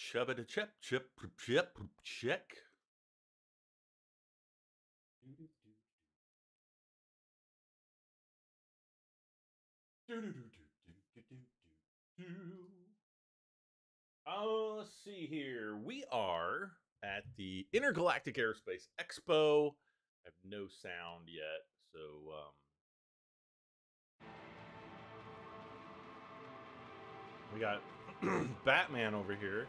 Chubba to chip, chip, chip, check. Let's see here. We are at the Intergalactic Aerospace Expo. I have no sound yet, so we got Batman over here.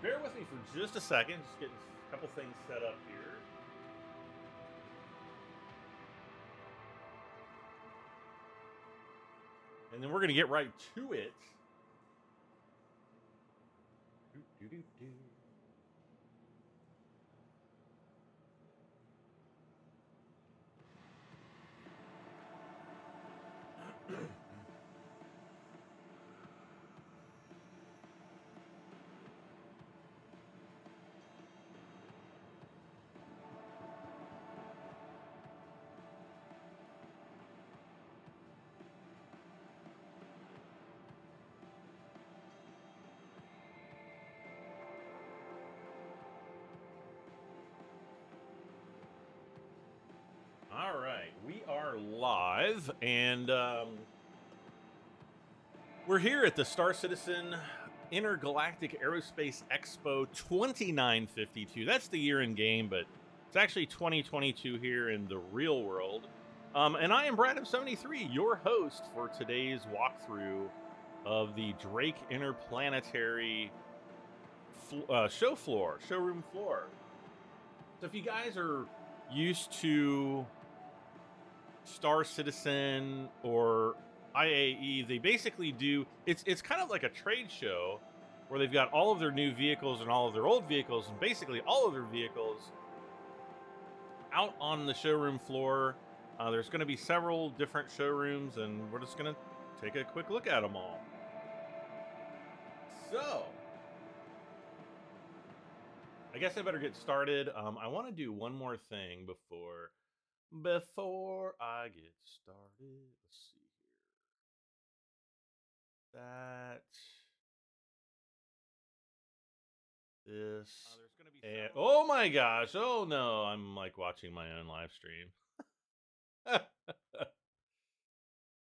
Bear with me for just a second. Just getting a couple things set up here. And then we're going to get right to it. All right, we are live, and we're here at the Star Citizen Intergalactic Aerospace Expo 2952. That's the year in game, but it's actually 2022 here in the real world. And I am BradM73, your host for today's walkthrough of the Drake Interplanetary showroom floor. So if you guys are used to Star Citizen or IAE, they basically do, it's kind of like a trade show where they've got all of their new vehicles and all of their old vehicles, and basically all of their vehicles out on the showroom floor. There's going to be several different showrooms, and we're just going to take a quick look at them all. So I guess I better get started. I want to do one more thing before I get started. Let's see here. There's gonna be and, oh my gosh! Oh no! I'm like watching my own live stream.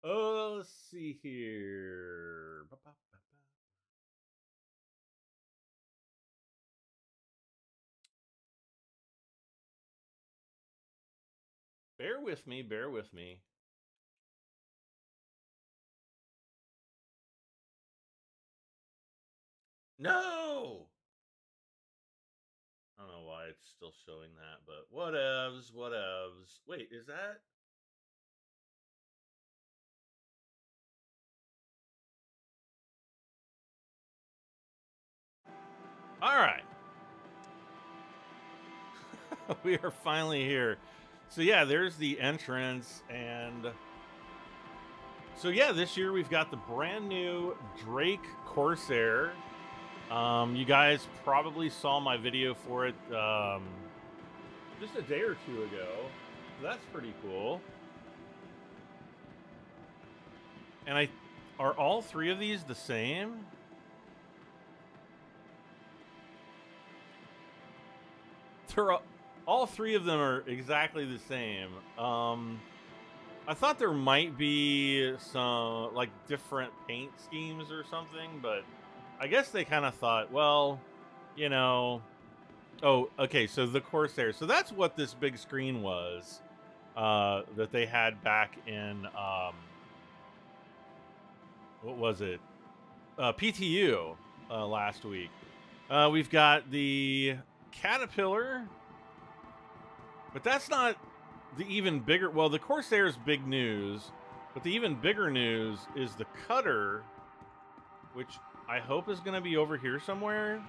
Oh, let's see here. Bear with me, bear with me. No! I don't know why it's still showing that, but whatevs, whatevs. Wait, is that? All right. We are finally here. So yeah, there's the entrance, and so yeah, this year we've got the brand new Drake Corsair. You guys probably saw my video for it just a day or two ago. So that's pretty cool. And are all three of these the same? They're all three of them are exactly the same. I thought there might be some like different paint schemes or something, but I guess they kind of thought, well, you know, oh, okay, so the Corsair. So that's what this big screen was that they had back in, what was it? PTU last week. We've got the Caterpillar. But that's not the even bigger... Well, the Corsair is big news, but the even bigger news is the Cutter, which I hope is going to be over here somewhere.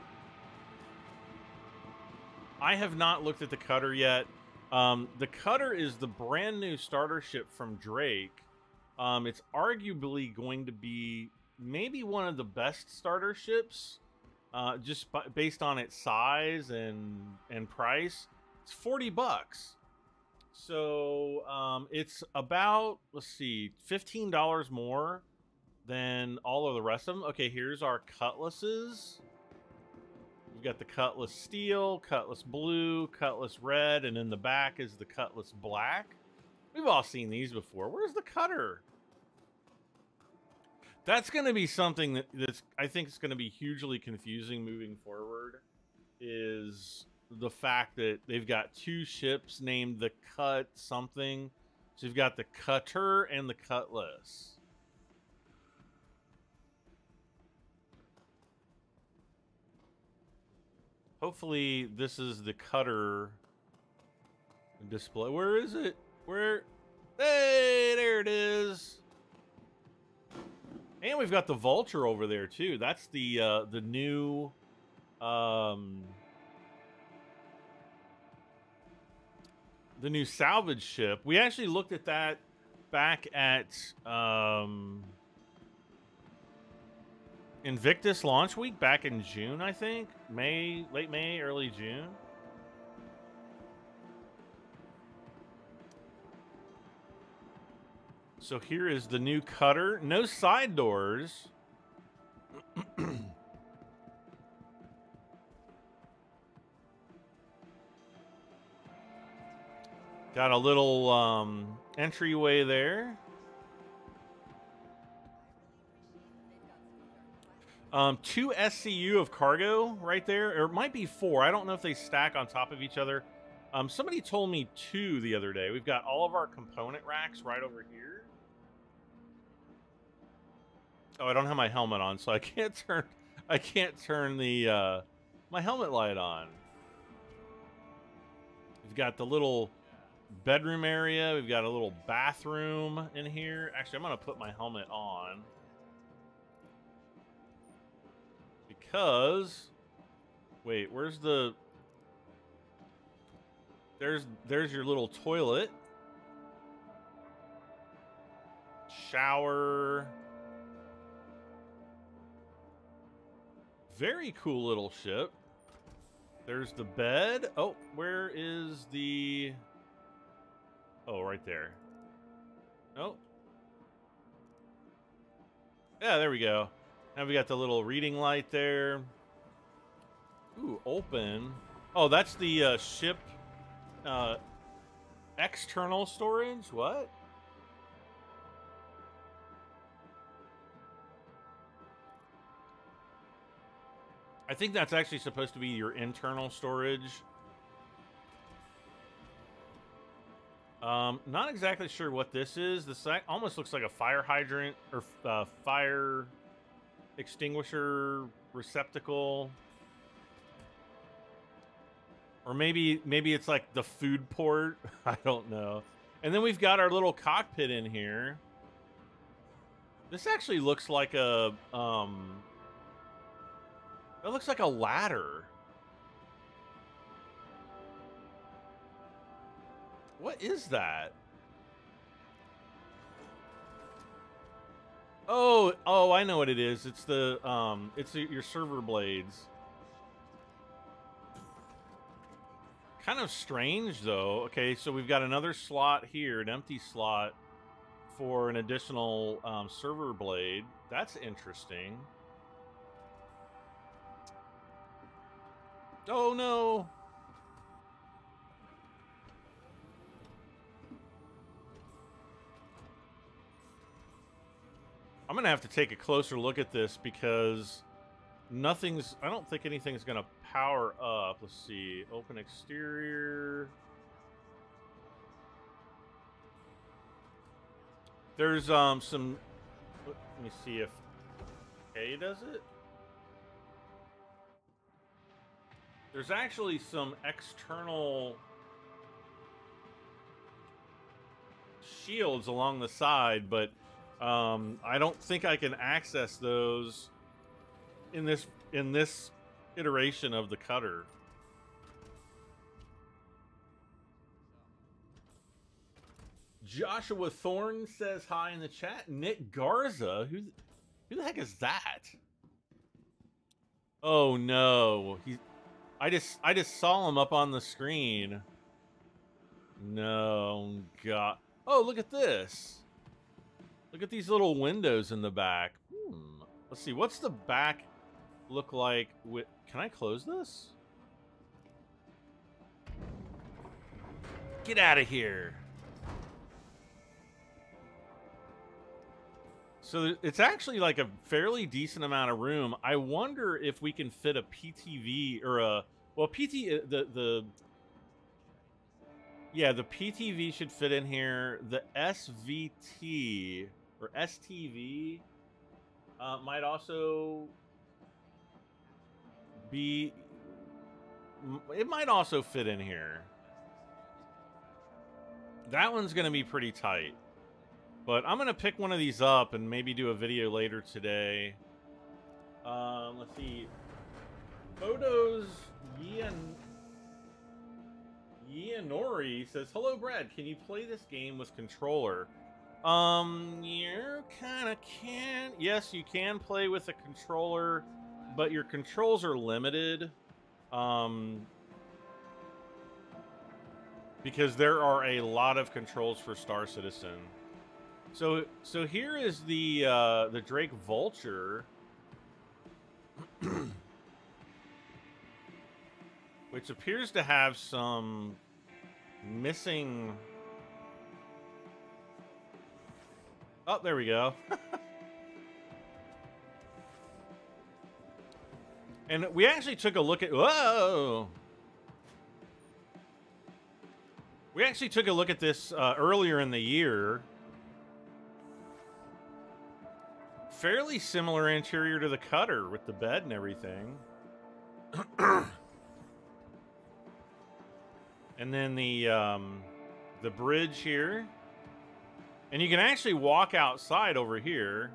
I have not looked at the Cutter yet. The Cutter is the brand new starter ship from Drake. It's arguably going to be maybe one of the best starter ships, just based on its size and price. It's $40. So it's about, let's see, $15 more than all of the rest of them. Okay, here's our Cutlasses. We've got the Cutlass Steel, Cutlass Blue, Cutlass Red, and in the back is the Cutlass Black. We've all seen these before. Where's the Cutter? That's going to be something that's, I think it's going to be hugely confusing moving forward, is the fact that they've got two ships named the Cut something. So you've got the Cutter and the Cutlass. Hopefully this is the Cutter display. Where is it? Where? Hey, there it is. And we've got the Vulture over there too. That's the new salvage ship. We actually looked at that back at Invictus launch week back in June, I think. May, late May, early June. So here is the new Cutter. No side doors. Got a little entryway there. Two SCU of cargo right there. Or it might be four. I don't know if they stack on top of each other. Somebody told me two the other day. We've got all of our component racks right over here. Oh, I don't have my helmet on, so I can't turn. I can't turn the my helmet light on. We've got the little bedroom area. We've got a little bathroom in here. Actually, I'm gonna put my helmet on because. Wait, where's the? There's your little toilet, shower. Very cool little ship. There's the bed. Oh, where is the... Oh, right there. Oh. Yeah, there we go. Now we got the little reading light there. Ooh, open. Oh, that's the ship external storage. What? I think that's actually supposed to be your internal storage. Not exactly sure what this is. This almost looks like a fire hydrant or fire extinguisher receptacle. Or maybe it's like the food port. I don't know. And then we've got our little cockpit in here. This actually looks like a... That looks like a ladder. What is that? Oh, I know what it is. It's the it's your server blades. Kind of strange though. Okay, so we've got another slot here, an empty slot for an additional server blade. That's interesting. Oh no! I'm gonna have to take a closer look at this because nothing's... I don't think anything's gonna power up. Let's see. Open exterior. There's some... Let me see if A does it. There's actually some external shields along the side, but I don't think I can access those in this iteration of the Cutter. Joshua Thorne says hi in the chat. Nick Garza, who the heck is that? Oh no, he's... I just saw him up on the screen. No, God. Oh, look at this. Look at these little windows in the back. Let's see, what's the back look like with... Can I close this? Get out of here. So it's actually like a fairly decent amount of room. I wonder if we can fit a PTV or a... Well, the PTV should fit in here. The SVT or STV might also be... It might also fit in here. That one's going to be pretty tight. But I'm going to pick one of these up and maybe do a video later today. Let's see. Photos Yanori says, hello, Brad. Can you play this game with controller? You kind of can. Yes, you can play with a controller, but your controls are limited. Because there are a lot of controls for Star Citizen. So here is the Drake Vulture, which appears to have some missing. Oh, there we go. And we actually took a look at. Whoa. We actually took a look at this earlier in the year. Fairly similar interior to the Cutter with the bed and everything. And then the bridge here. And you can actually walk outside over here.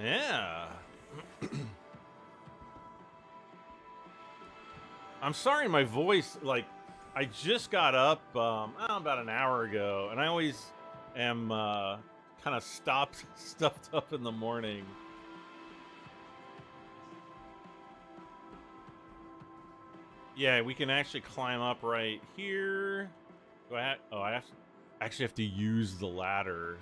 Yeah. I'm sorry, my voice, like, I just got up about an hour ago, and I always am kind of stuffed up in the morning. Yeah, we can actually climb up right here. Do I have, oh, I have to, actually have to use the ladder.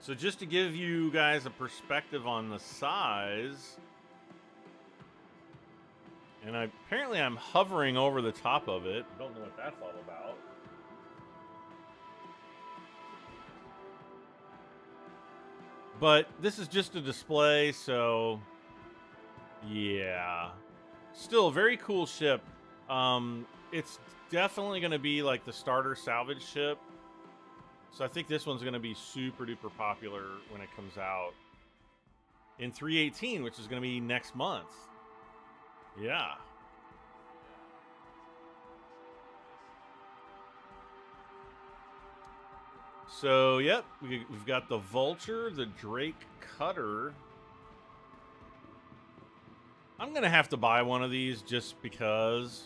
So just to give you guys a perspective on the size, and apparently I'm hovering over the top of it. Don't know what that's all about. But this is just a display, so yeah. Still a very cool ship. It's definitely going to be like the starter salvage ship. So I think this one's going to be super duper popular when it comes out in 318, which is going to be next month. Yeah. So, yep, we've got the Vulture, the Drake Cutter. I'm going to have to buy one of these just because.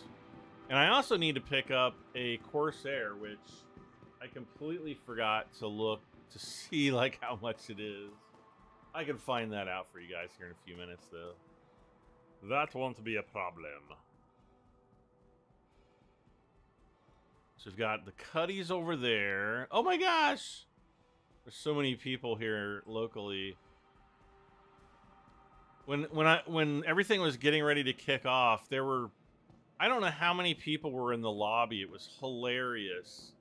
And I also need to pick up a Corsair, which... I completely forgot to look to see like how much it is. I can find that out for you guys here in a few minutes though. That won't be a problem. So we've got the Cutties over there. Oh my gosh! There's so many people here locally. When everything was getting ready to kick off, there were, I don't know how many people were in the lobby. It was hilarious.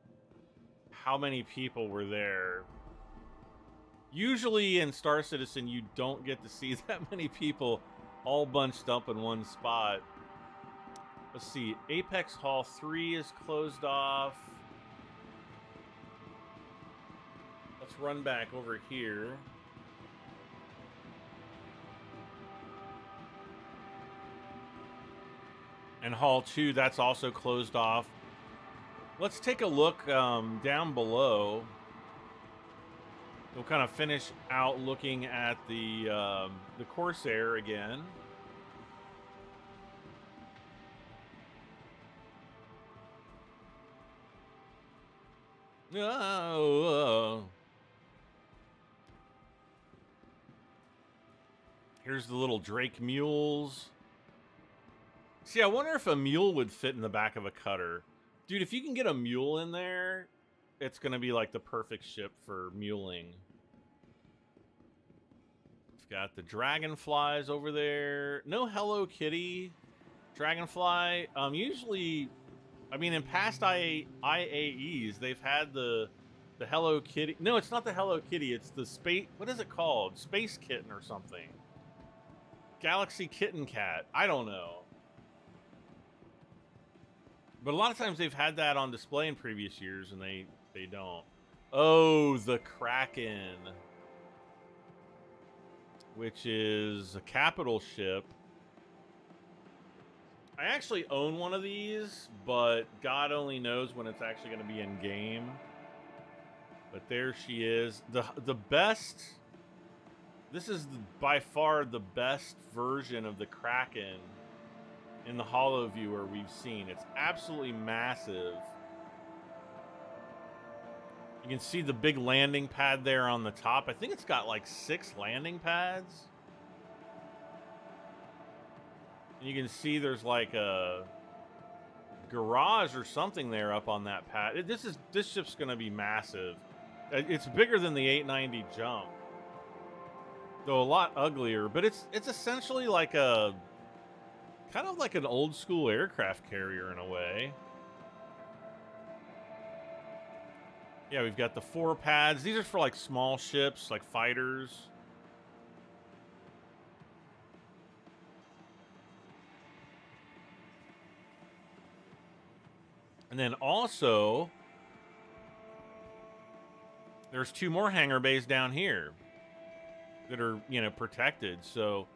How many people were there. Usually in Star Citizen, you don't get to see that many people all bunched up in one spot. Let's see. Apex Hall 3 is closed off. Let's run back over here. And Hall 2, that's also closed off. Let's take a look down below. We'll kind of finish out looking at the Corsair again. Oh. Here's the little Drake Mules. See, I wonder if a mule would fit in the back of a cutter. Dude, if you can get a mule in there, it's going to be like the perfect ship for muling. It's got the dragonflies over there. No Hello Kitty. Dragonfly. Usually, I mean, in past IAEs, they've had the Hello Kitty. No, it's not the Hello Kitty. It's the space. What is it called? Space Kitten or something. Galaxy Kitten Cat. I don't know. But a lot of times they've had that on display in previous years, and they don't. Oh, the Kraken. Which is a capital ship. I actually own one of these, but God only knows when it's actually going to be in game. But there she is. The best... This is by far the best version of the Kraken in the Holo Viewer we've seen. It's absolutely massive. You can see the big landing pad there on the top. I think it's got like 6 landing pads. And you can see there's like a garage or something there up on that pad. This ship's going to be massive. It's bigger than the 890 Jump, though a lot uglier, but it's essentially like a kind of like an old school aircraft carrier in a way. Yeah, we've got the 4 pads. These are for like small ships, like fighters. And then also, there's 2 more hangar bays down here that are, you know, protected. So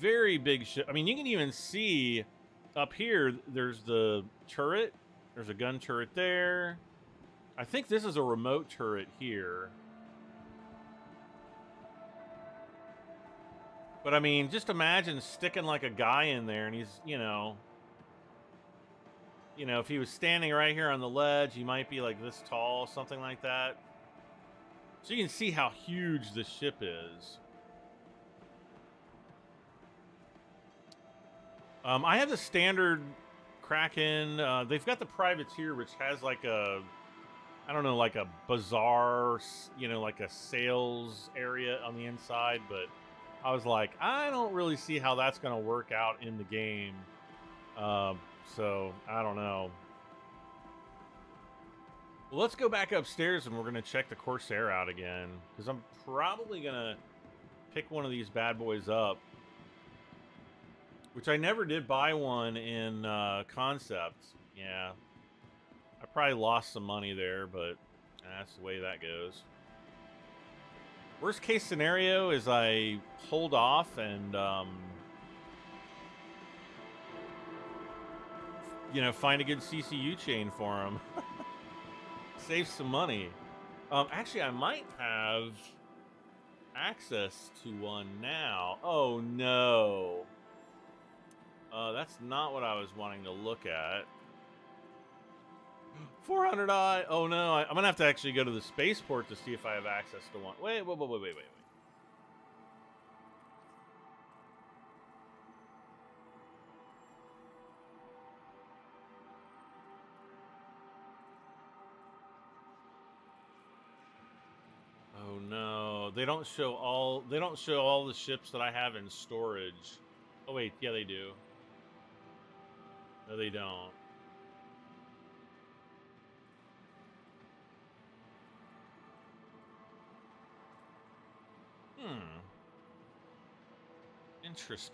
very big ship. I mean, you can even see up here, there's the turret. There's a gun turret there. I think this is a remote turret here. But I mean, just imagine sticking like a guy in there and he's, you know, if he was standing right here on the ledge, he might be like this tall, something like that. So you can see how huge this ship is. I have the standard Kraken. They've got the privateer, which has like a, I don't know, like a bazaar, you know, like a sales area on the inside. But I was like, I don't really see how that's going to work out in the game. So I don't know. Well, let's go back upstairs and we're going to check the Corsair out again, because I'm probably going to pick one of these bad boys up. Which I never did buy one in concept. Yeah. I probably lost some money there, but that's the way that goes. Worst case scenario is I hold off and, you know, find a good CCU chain for them. Save some money. Actually, I might have access to one now. Oh, no. That's not what I was wanting to look at. 400i. Oh no, I'm gonna have to actually go to the spaceport to see if I have access to one. Wait, wait, wait, wait, wait, wait. Oh no, they don't show all the ships that I have in storage. Oh wait, yeah they do. No, they don't. Interesting.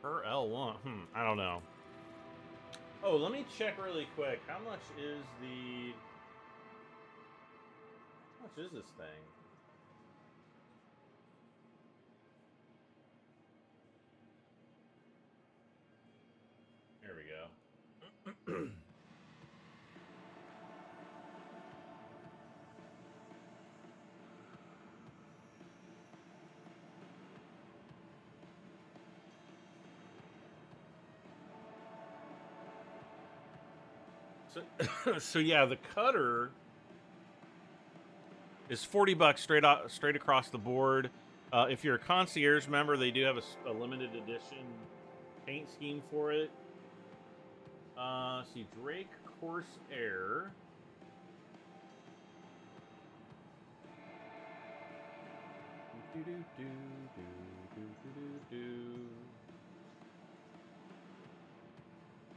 Per L1. I don't know. Oh, let me check really quick. How much is this thing? There we go. So yeah, the Cutter is $40 straight across the board. If you're a concierge member, they do have a limited edition paint scheme for it. See, Drake Corsair.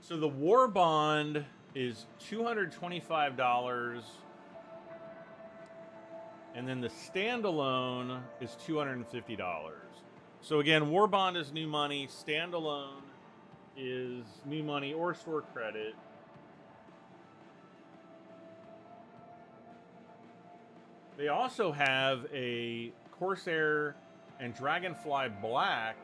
So the Warbond is $225, and then the standalone is $250. So again, Warbond is new money, standalone is new money or store credit. They also have a Corsair and Dragonfly Black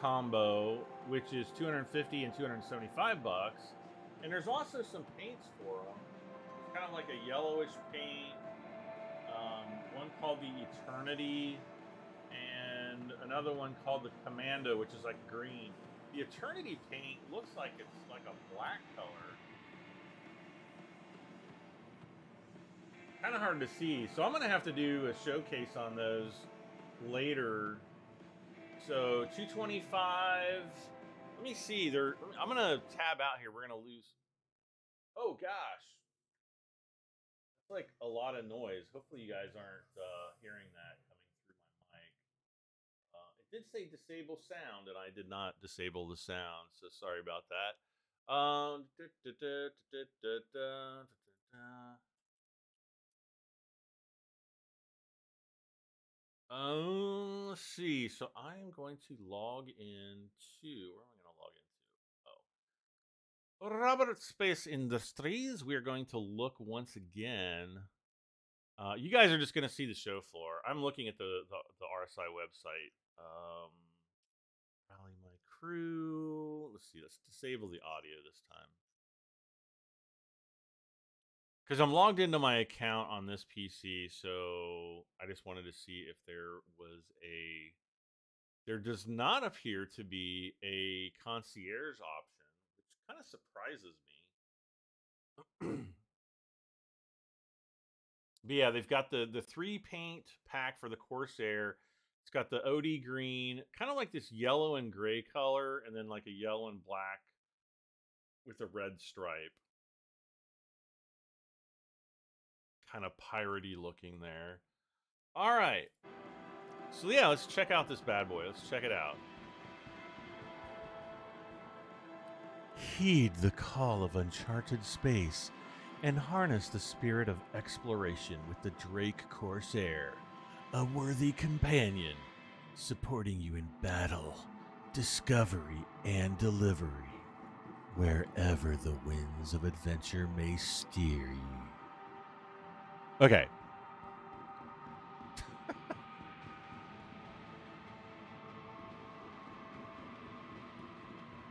combo, which is $250 and $275, and there's also some paints for them. It's kind of like a yellowish paint. One called the Eternity, and another one called the Commando, which is like green. The Eternity paint looks like it's like a black color. Kind of hard to see, so I'm gonna have to do a showcase on those later. So 225. Let me see. There, I'm gonna tab out here. We're gonna lose. Oh gosh, it's like a lot of noise. Hopefully you guys aren't hearing that coming through my mic. It did say disable sound, and I did not disable the sound, so sorry about that. Let's see. So I am going to log in to, where am I going to log into? Oh, Roberts Space Industries. We are going to look once again. You guys are just going to see the show floor. I'm looking at the RSI website. Rally my crew. Let's see. Let's disable the audio this time, because I'm logged into my account on this PC, so I just wanted to see if there was a... There does not appear to be a concierge option, which kind of surprises me. But yeah, they've got the three paint pack for the Corsair. It's got the OD green, kind of like this yellow and gray color, and then like a yellow and black with a red stripe. Kind of piratey looking there. All right. So yeah, let's check out this bad boy. Let's check it out. Heed the call of uncharted space and harness the spirit of exploration with the Drake Corsair, a worthy companion, supporting you in battle, discovery, and delivery, wherever the winds of adventure may steer you. Okay.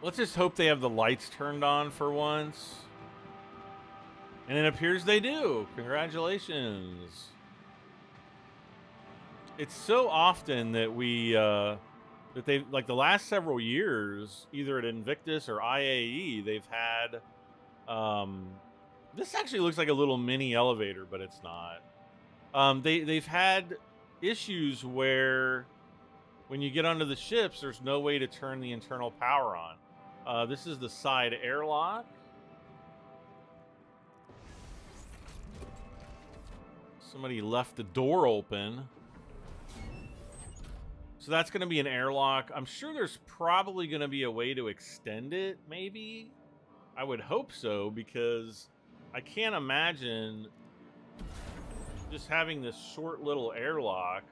Let's just hope they have the lights turned on for once. And it appears they do. Congratulations. It's so often that we, that they, like the last several years, either at Invictus or IAE, they've had, this actually looks like a little mini elevator, but it's not. They've had issues where when you get onto the ships, there's no way to turn the internal power on. This is the side airlock. Somebody left the door open. So that's going to be an airlock. I'm sure there's probably going to be a way to extend it, maybe. I would hope so, because... I can't imagine just having this short little airlock.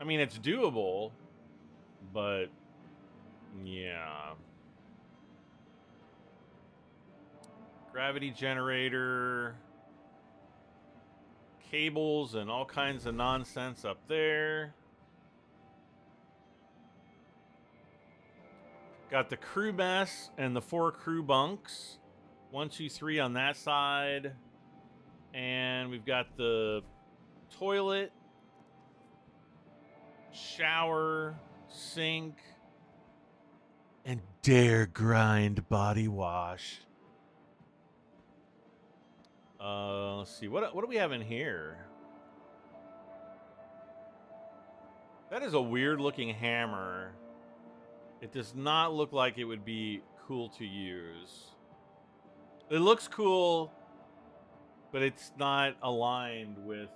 I mean, it's doable, but yeah. Gravity generator, cables, and all kinds of nonsense up there. Got the crew mess and the four crew bunks. 1, 2, 3 on that side. And we've got the toilet, shower, sink, and dare grind body wash Let's see. What do we have in here? That is a weird-looking hammer. It does not look like it would be cool to use. It looks cool, but it's not aligned with,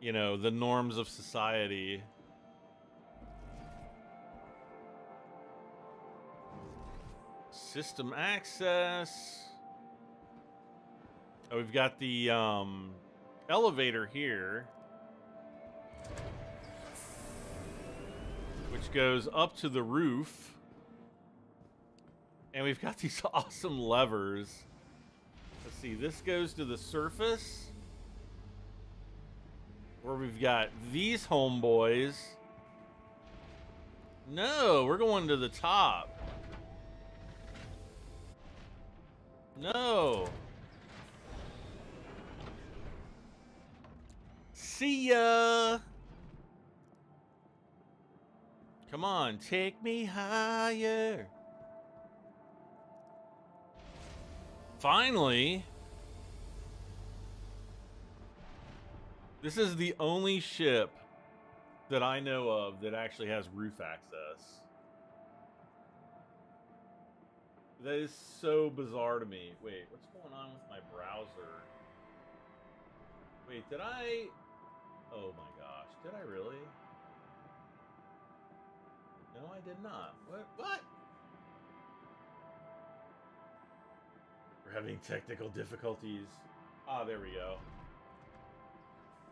you know, the norms of society. System access. Oh, we've got the elevator here, which goes up to the roof. And we've got these awesome levers. Let's see, this goes to the surface, where we've got these homeboys. No, we're going to the top. No. See ya. Come on, take me higher. Finally, this is the only ship that I know of that actually has roof access. That is so bizarre to me. Wait, what's going on with my browser? Wait, did I... Oh my gosh, did I really? No, I did not. What? Having technical difficulties. Ah, there we go.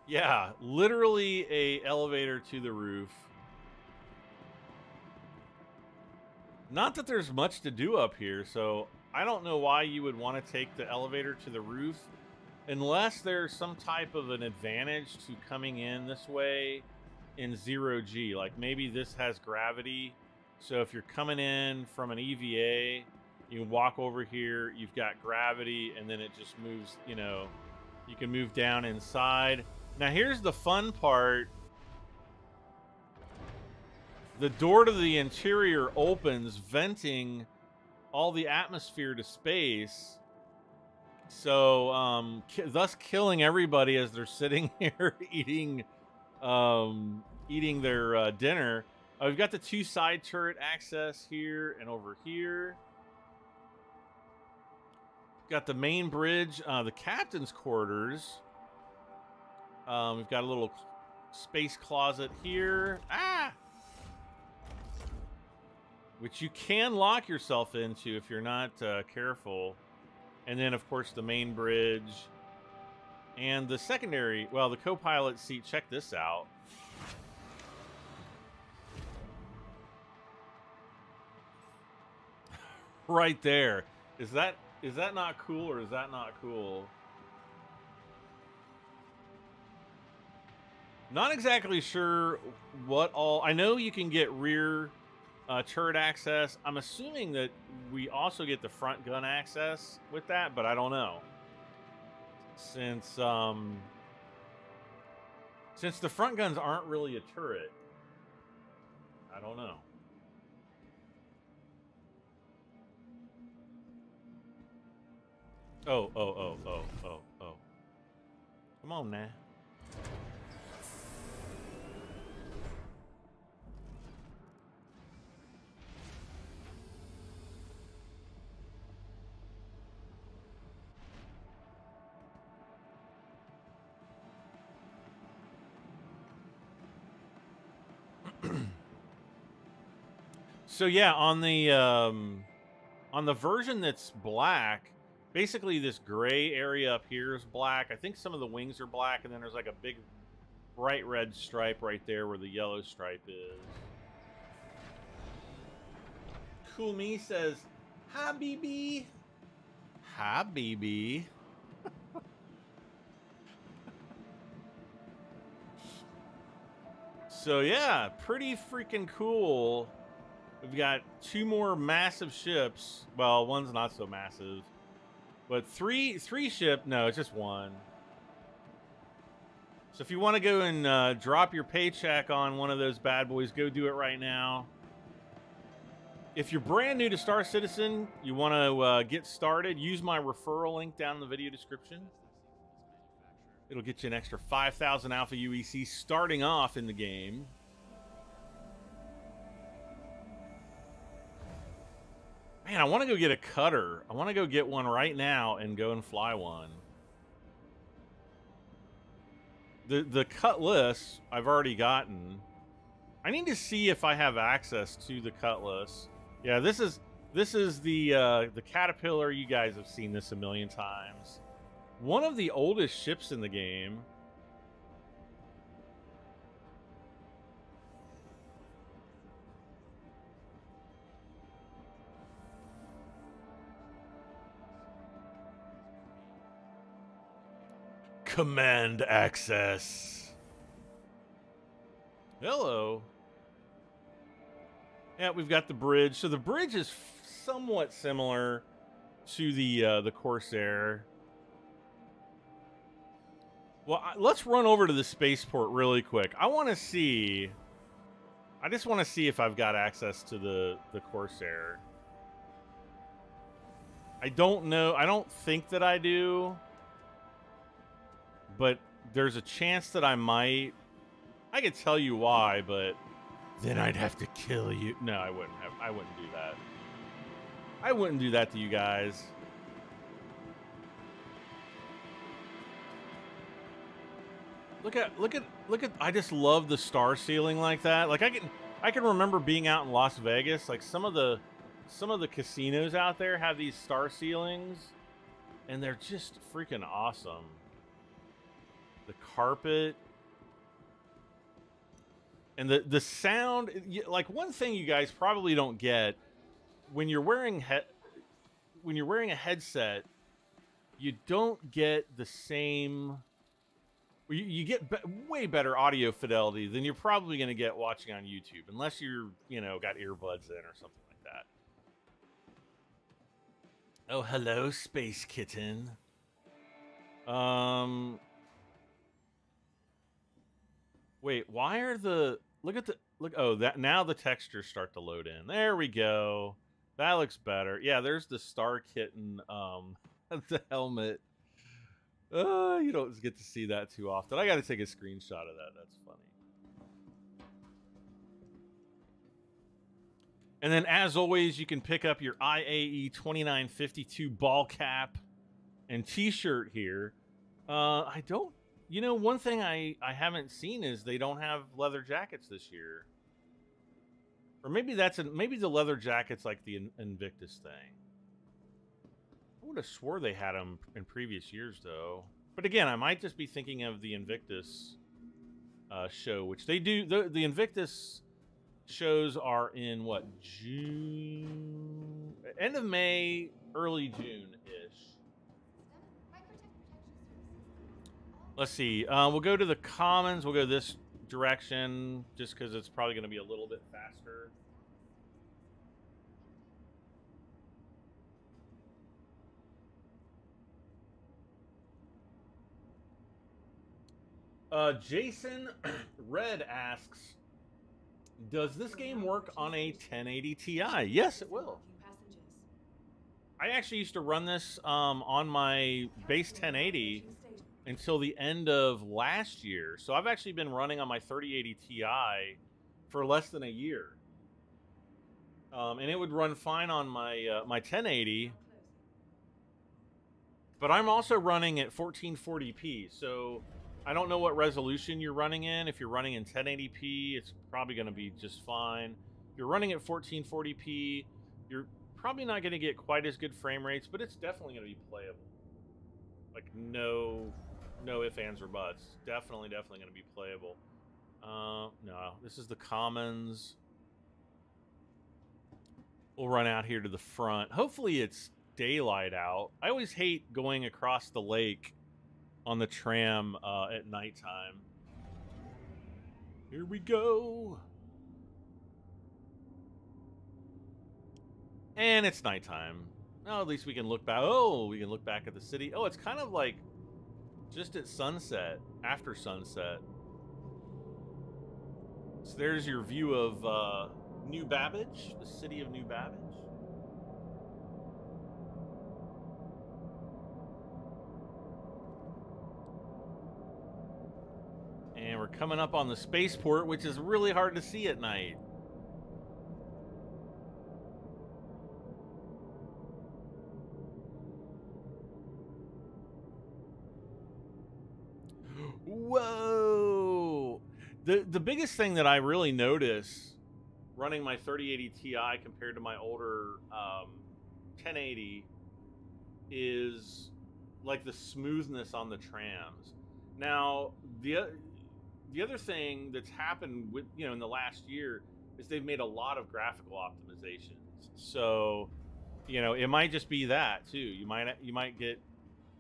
Yeah, literally a elevator to the roof. Not that there's much to do up here, so I don't know why you would want to take the elevator to the roof unless there's some type of an advantage to coming in this way in zero G. Like maybe this has gravity, so if you're coming in from an EVA, you can walk over here, you've got gravity, and then it just moves, you know, you can move down inside. Now here's the fun part. The door to the interior opens, venting all the atmosphere to space. So, thus killing everybody as they're sitting here eating their dinner. We've got the two side turret access here and over here. Got the main bridge, the captain's quarters. We've got a little space closet here. Ah! Which you can lock yourself into if you're not careful. And then, of course, the main bridge. And the secondary, well, the co-pilot seat, check this out. Right there. Is that not cool, or is that not cool? Not exactly sure what all... I know you can get rear turret access. I'm assuming that we also get the front gun access with that, but I don't know. Since the front guns aren't really a turret, I don't know. Oh. Come on now. So yeah, on the version that's black, basically, this gray area up here is black. I think some of the wings are black, and then there's like a big bright red stripe right there where the yellow stripe is. Cool Me says, "Hi, BB." Hi, BB. So yeah, pretty freaking cool. We've got two more massive ships. Well, one's not so massive. But three ship, no, it's just one. So if you want to go and drop your paycheck on one of those bad boys, go do it right now. If you're brand new to Star Citizen, you want to get started, use my referral link down in the video description. It'll get you an extra 5,000 Alpha UEC starting off in the game. Man, I want to go get a cutter. I want to go get one right now and go and fly one. The Cutlass I've already gotten. I need to see if I have access to the Cutlass. Yeah, this is the Caterpillar. You guys have seen this a million times. One of the oldest ships in the game. Command access. Hello. Yeah, we've got the bridge. So the bridge is somewhat similar to the Corsair. Well, let's run over to the spaceport really quick. I just want to see if I've got access to the Corsair. I don't know. I don't think that I do. But there's a chance that I might. I could tell you why, but then I'd have to kill you. No, I wouldn't do that. I wouldn't do that to you guys. Look at I just love the star ceiling like that. Like I can remember being out in Las Vegas, like some of the casinos out there have these star ceilings and they're just freaking awesome. The carpet and the sound, like one thing you guys probably don't get when you're wearing a headset, you don't get the same. You get way better audio fidelity than you're probably going to get watching on YouTube, unless you're got earbuds in or something like that. Oh, hello, space kitten. Wait, why are the look? Oh, that now the textures start to load in. There we go. That looks better. Yeah, there's the star kitten. The helmet. You don't get to see that too often. I got to take a screenshot of that. That's funny. And then, as always, you can pick up your IAE 2952 ball cap and T-shirt here. I don't. You know, one thing I haven't seen is they don't have leather jackets this year. Or maybe that's maybe the leather jackets like the Invictus thing. I would have swore they had them in previous years though. But again, I might just be thinking of the Invictus show, which they do. The Invictus shows are in what, June, end of May, early June-ish. Let's see. We'll go to the commons. We'll go this direction just because it's probably going to be a little bit faster. Jason Red asks, does this game work on a 1080 Ti? Yes, it will. I actually used to run this on my base 1080. Until the end of last year. So I've actually been running on my 3080 Ti for less than a year. And it would run fine on my my 1080. But I'm also running at 1440p. So I don't know what resolution you're running in. If you're running in 1080p, it's probably going to be just fine. If you're running at 1440p, you're probably not going to get quite as good frame rates, but it's definitely going to be playable. Like no ifs, ands, or buts. Definitely going to be playable. No, this is the commons. We'll run out here to the front. Hopefully it's daylight out. I always hate going across the lake on the tram at nighttime. Here we go. And it's nighttime. Oh, at least we can look back. Oh, we can look back at the city. Oh, it's kind of like just at sunset, after sunset. So there's your view of New Babbage, the city of New Babbage. And we're coming up on the spaceport, which is really hard to see at night. Whoa! The biggest thing that I really notice running my 3080 Ti compared to my older 1080 is like the smoothness on the trams. Now, the other thing that's happened with, you know, in the last year is they've made a lot of graphical optimizations. So, you know, it might just be that too. You might get,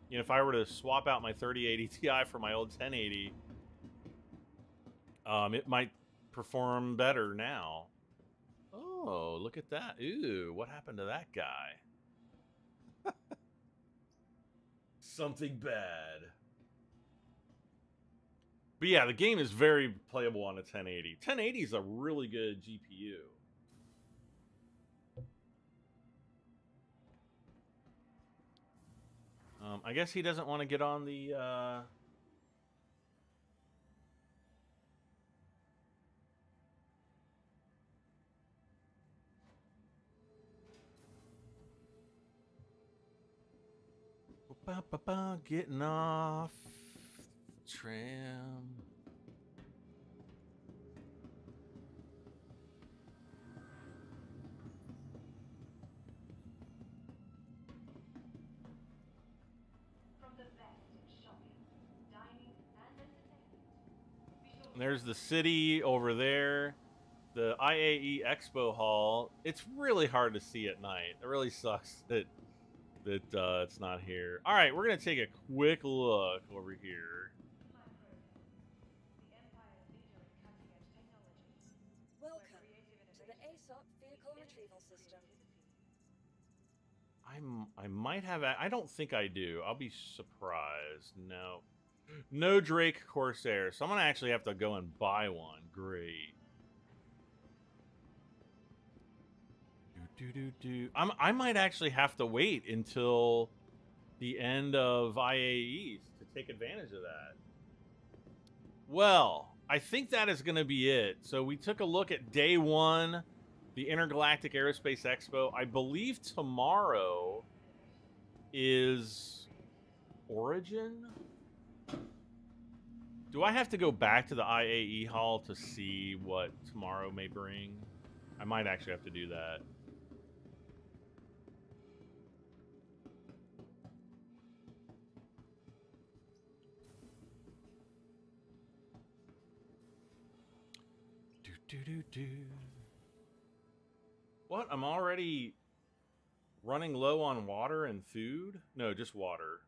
you know, if I were to swap out my 3080 Ti for my old 1080, it might perform better now. Oh, look at that. Ooh, what happened to that guy? Something bad. But yeah, the game is very playable on a 1080. 1080 is a really good GPU. I guess he doesn't want to get on the... Getting off the tram. From the best shopping, dining, and entertainment. There's the city over there, the IAE Expo Hall. It's really hard to see at night. It really sucks that it's not here. All right, we're going to take a quick look over here. Welcome to the ASOP vehicle retrieval system. I might have... I don't think I do. I'll be surprised. No. No Drake Corsair. So I'm going to actually have to go and buy one. Great. I might actually have to wait until the end of IAE to take advantage of that. Well, I think that is going to be it. So we took a look at day one, the Intergalactic Aerospace Expo. I believe tomorrow is Origin. Do I have to go back to the IAE hall to see what tomorrow may bring? I might actually have to do that. What? I'm already running low on water and food? No, just water.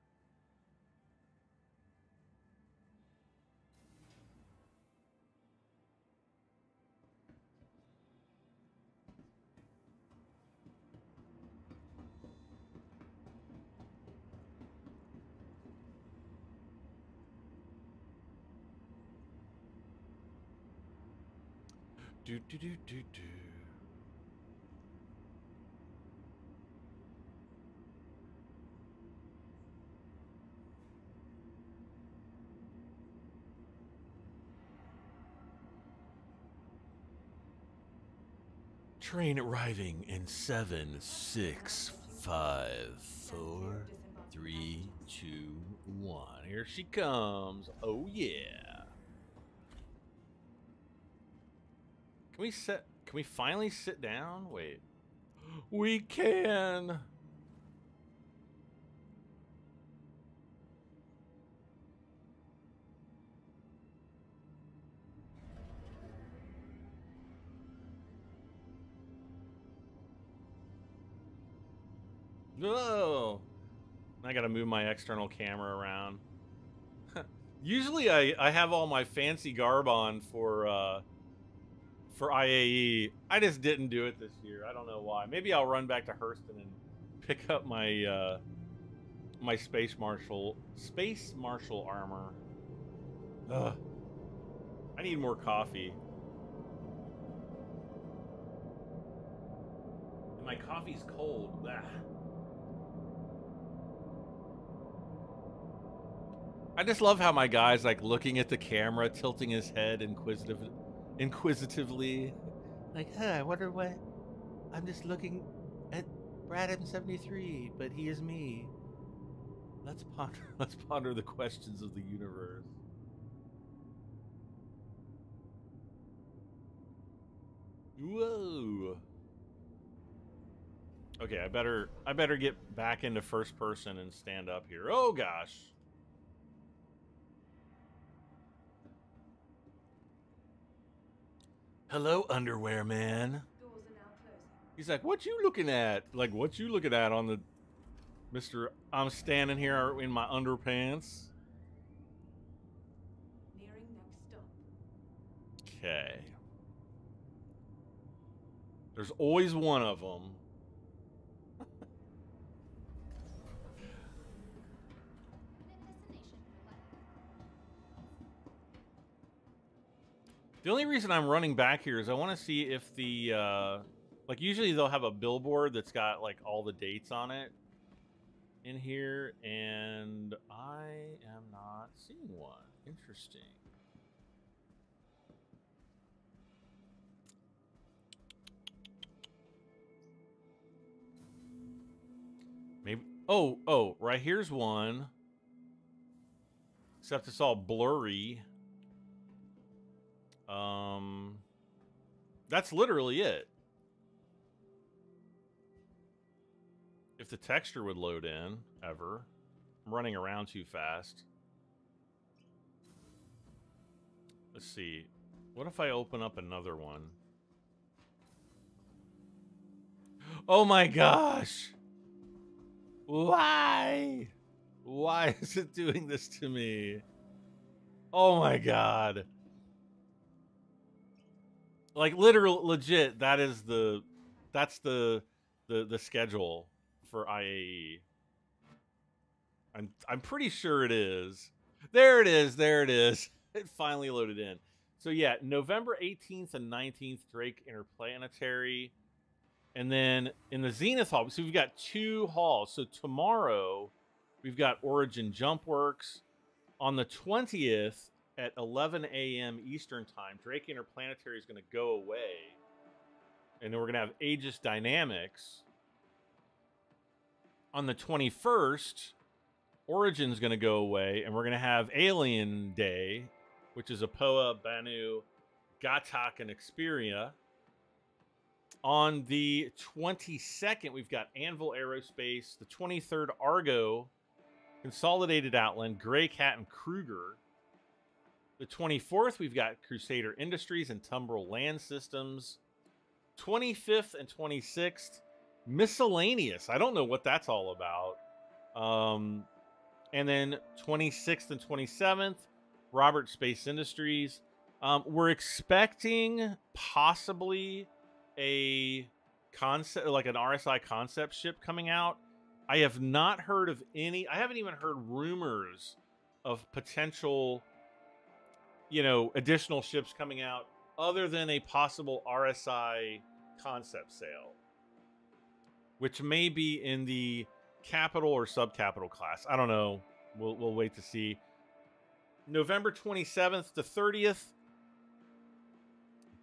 Train arriving in 7, 6, 5, 4, 3, 2, 1. Here she comes. Oh yeah. Can we finally sit down? Wait. We can. Whoa. I gotta move my external camera around. Usually I have all my fancy garb on for IAE. I just didn't do it this year. I don't know why. Maybe I'll run back to Hurston and pick up my my space marshal armor. Ugh. I need more coffee. my coffee's cold. Ugh. I just love how my guy's like looking at the camera, tilting his head inquisitively. Like, huh, I wonder what... I'm just looking at BradM73, but he is me. Let's ponder the questions of the universe. Whoa. Okay, I better get back into first person and stand up here. Oh gosh. Hello, underwear man. He's like, what you looking at? Like, what you looking at on the... Mr. I'm standing here in my underpants. Nearing next stop. Okay. There's always one of them. The only reason I'm running back here is I want to see if the... like, usually they'll have a billboard that's got, like, all the dates on it in here, and I am not seeing one. Interesting. Maybe... Oh, oh, right here's one. Except it's all blurry. That's literally it. If the texture would load in, ever. I'm running around too fast. Let's see. What if I open up another one? Oh my gosh! Why? Why is it doing this to me? Oh my god. Like, literal, legit, that is the... That's the schedule for IAE. I'm pretty sure it is. There it is. There it is. It finally loaded in. So yeah, November 18th and 19th, Drake Interplanetary. And then in the Zenith Hall, so we've got two halls. So tomorrow we've got Origin Jumpworks. On the 20th at 11 a.m. Eastern time, Drake Interplanetary is going to go away. And then we're going to have Aegis Dynamics. On the 21st, Origin's going to go away, and we're going to have Alien Day, which is Apoa, Banu, Gatak, and Xperia. On the 22nd, we've got Anvil Aerospace. The 23rd, Argo, Consolidated Outland, Greycat, and Kruger. The 24th, we've got Crusader Industries and Tumbrel Land Systems. 25th and 26th, miscellaneous. I don't know what that's all about. And then 26th and 27th, Roberts Space Industries. We're expecting possibly a concept, like an RSI concept ship coming out. I have not heard of any. I haven't even heard rumors of potential, you know, additional ships coming out other than a possible RSI concept sale, which may be in the capital or subcapital class. I don't know. We'll wait to see. November 27th to 30th,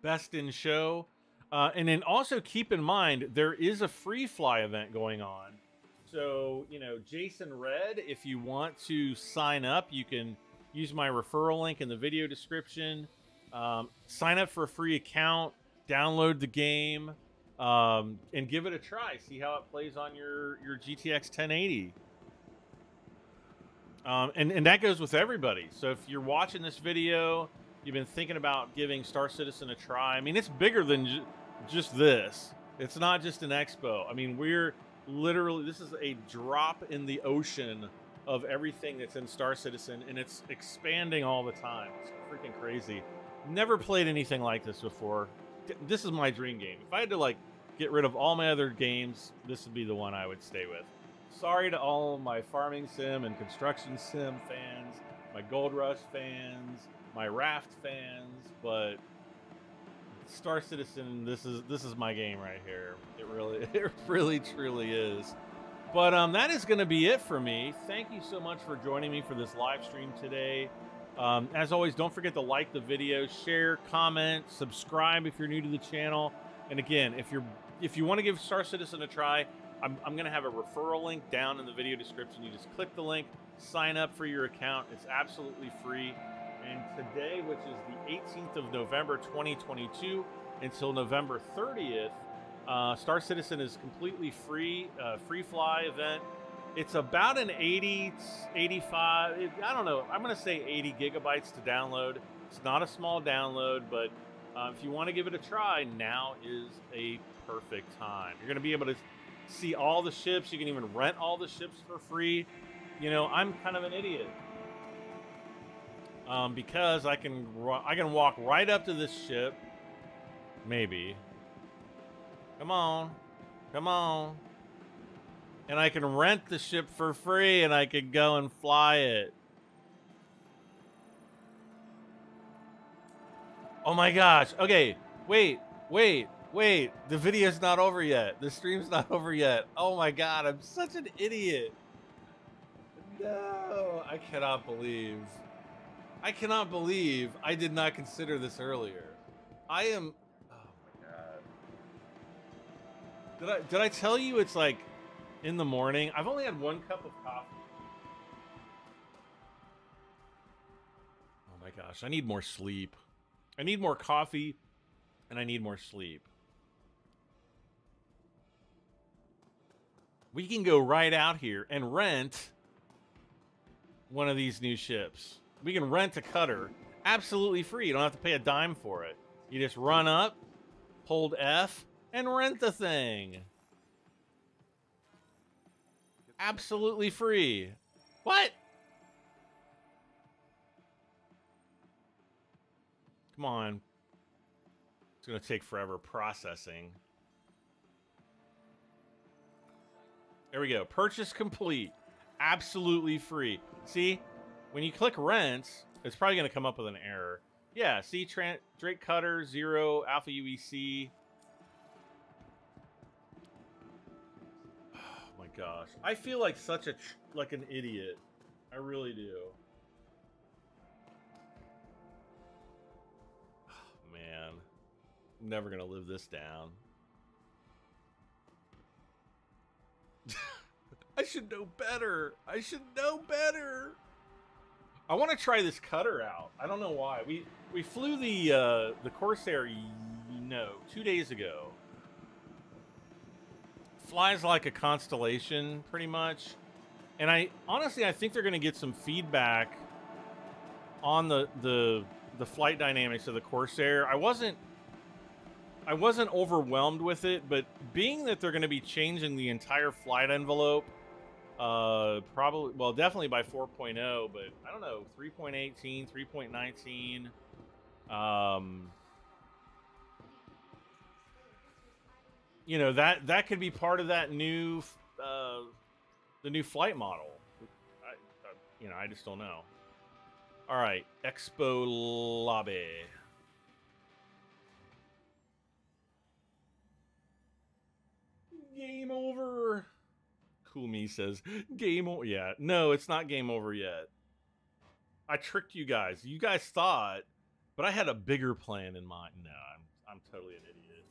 Best in Show. And then also keep in mind, there is a free fly event going on. So, you know, Jason Red, if you want to sign up, you can use my referral link in the video description. Sign up for a free account, download the game, and give it a try. See how it plays on your GTX 1080. And that goes with everybody. So if you're watching this video, you've been thinking about giving Star Citizen a try. I mean, it's bigger than just this. It's not just an expo. I mean, we're literally, this is a drop in the ocean of everything that's in Star Citizen, and it's expanding all the time. It's freaking crazy. Never played anything like this before. This is my dream game. If I had to, like, get rid of all my other games, this would be the one I would stay with. Sorry to all my farming sim and construction sim fans, my gold rush fans, my raft fans, but Star Citizen, this is my game right here. It really truly is. But that is going to be it for me. Thank you so much for joining me for this live stream today. As always, don't forget to like the video, share, comment, subscribe if you're new to the channel. And again, if you want to give Star Citizen a try, I'm going to have a referral link down in the video description. You just click the link, sign up for your account. It's absolutely free. And today, which is the 18th of November, 2022, until November 30th, Star Citizen is completely free, free fly event. It's about an 80, 85, I don't know, I'm going to say 80 gigabytes to download. It's not a small download, but if you want to give it a try, now is a perfect time. You're going to be able to see all the ships. You can even rent all the ships for free. You know, I'm kind of an idiot. Because I can walk right up to this ship. Maybe. Come on. Come on. And I can rent the ship for free and I could go and fly it. Oh my gosh. Okay. Wait. The video's not over yet. The stream's not over yet. Oh my God. I'm such an idiot. No, I cannot believe. I cannot believe I did not consider this earlier. I am, oh my God. Did I tell you it's like in the morning? I've only had one cup of coffee. Oh my gosh, I need more sleep. I need more coffee and I need more sleep. We can go right out here and rent one of these new ships. We can rent a cutter absolutely free. You don't have to pay a dime for it. You just run up, hold F, and rent the thing. Absolutely free. What? Come on. It's going to take forever processing. There we go. Purchase complete. Absolutely free. See? When you click rent, it's probably going to come up with an error. Yeah, see, Drake Cutter, 0, Alpha UEC. Oh my gosh. I feel like such a, like an idiot. I really do. Oh man. I'm never going to live this down. I should know better. I should know better. I want to try this cutter out. I don't know why. We flew the Corsair, no, 2 days ago. Flies like a Constellation, pretty much. And I honestly think they're going to get some feedback on the flight dynamics of the Corsair. I wasn't overwhelmed with it, but being that they're going to be changing the entire flight envelope. Probably, well, definitely by 4.0, but I don't know, 3.18, 3.19, you know, that could be part of that new, the new flight model. You know, I just don't know. All right. Expo lobby. Game over. Cool Me says game over. Yeah, no, it's not game over yet. I tricked you guys. You guys thought, but I had a bigger plan in mind. No, I'm totally an idiot.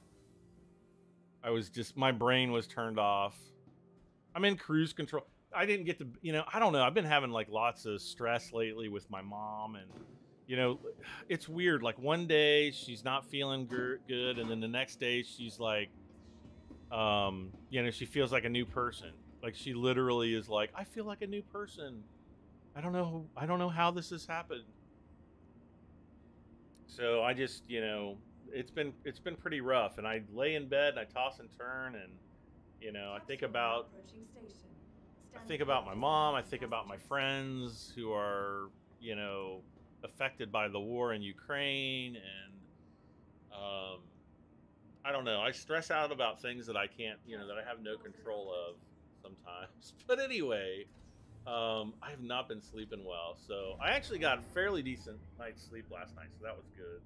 I was just, my brain was turned off. I'm in cruise control. I didn't get to, you know, I don't know. I've been having like lots of stress lately with my mom, and you know, it's weird. Like one day she's not feeling good, and then the next day she's like, you know, she feels like a new person. Like she literally is like, I feel like a new person. I don't know how this has happened. So I just, you know, it's been pretty rough, and I lay in bed and I toss and turn, and you know, I think about my mom, I think about my friends who are, you know, affected by the war in Ukraine, and I don't know, I stress out about things that I can't, you know, that I have no control of. Sometimes. But anyway, I have not been sleeping well. So I actually got a fairly decent night's sleep last night, so that was good.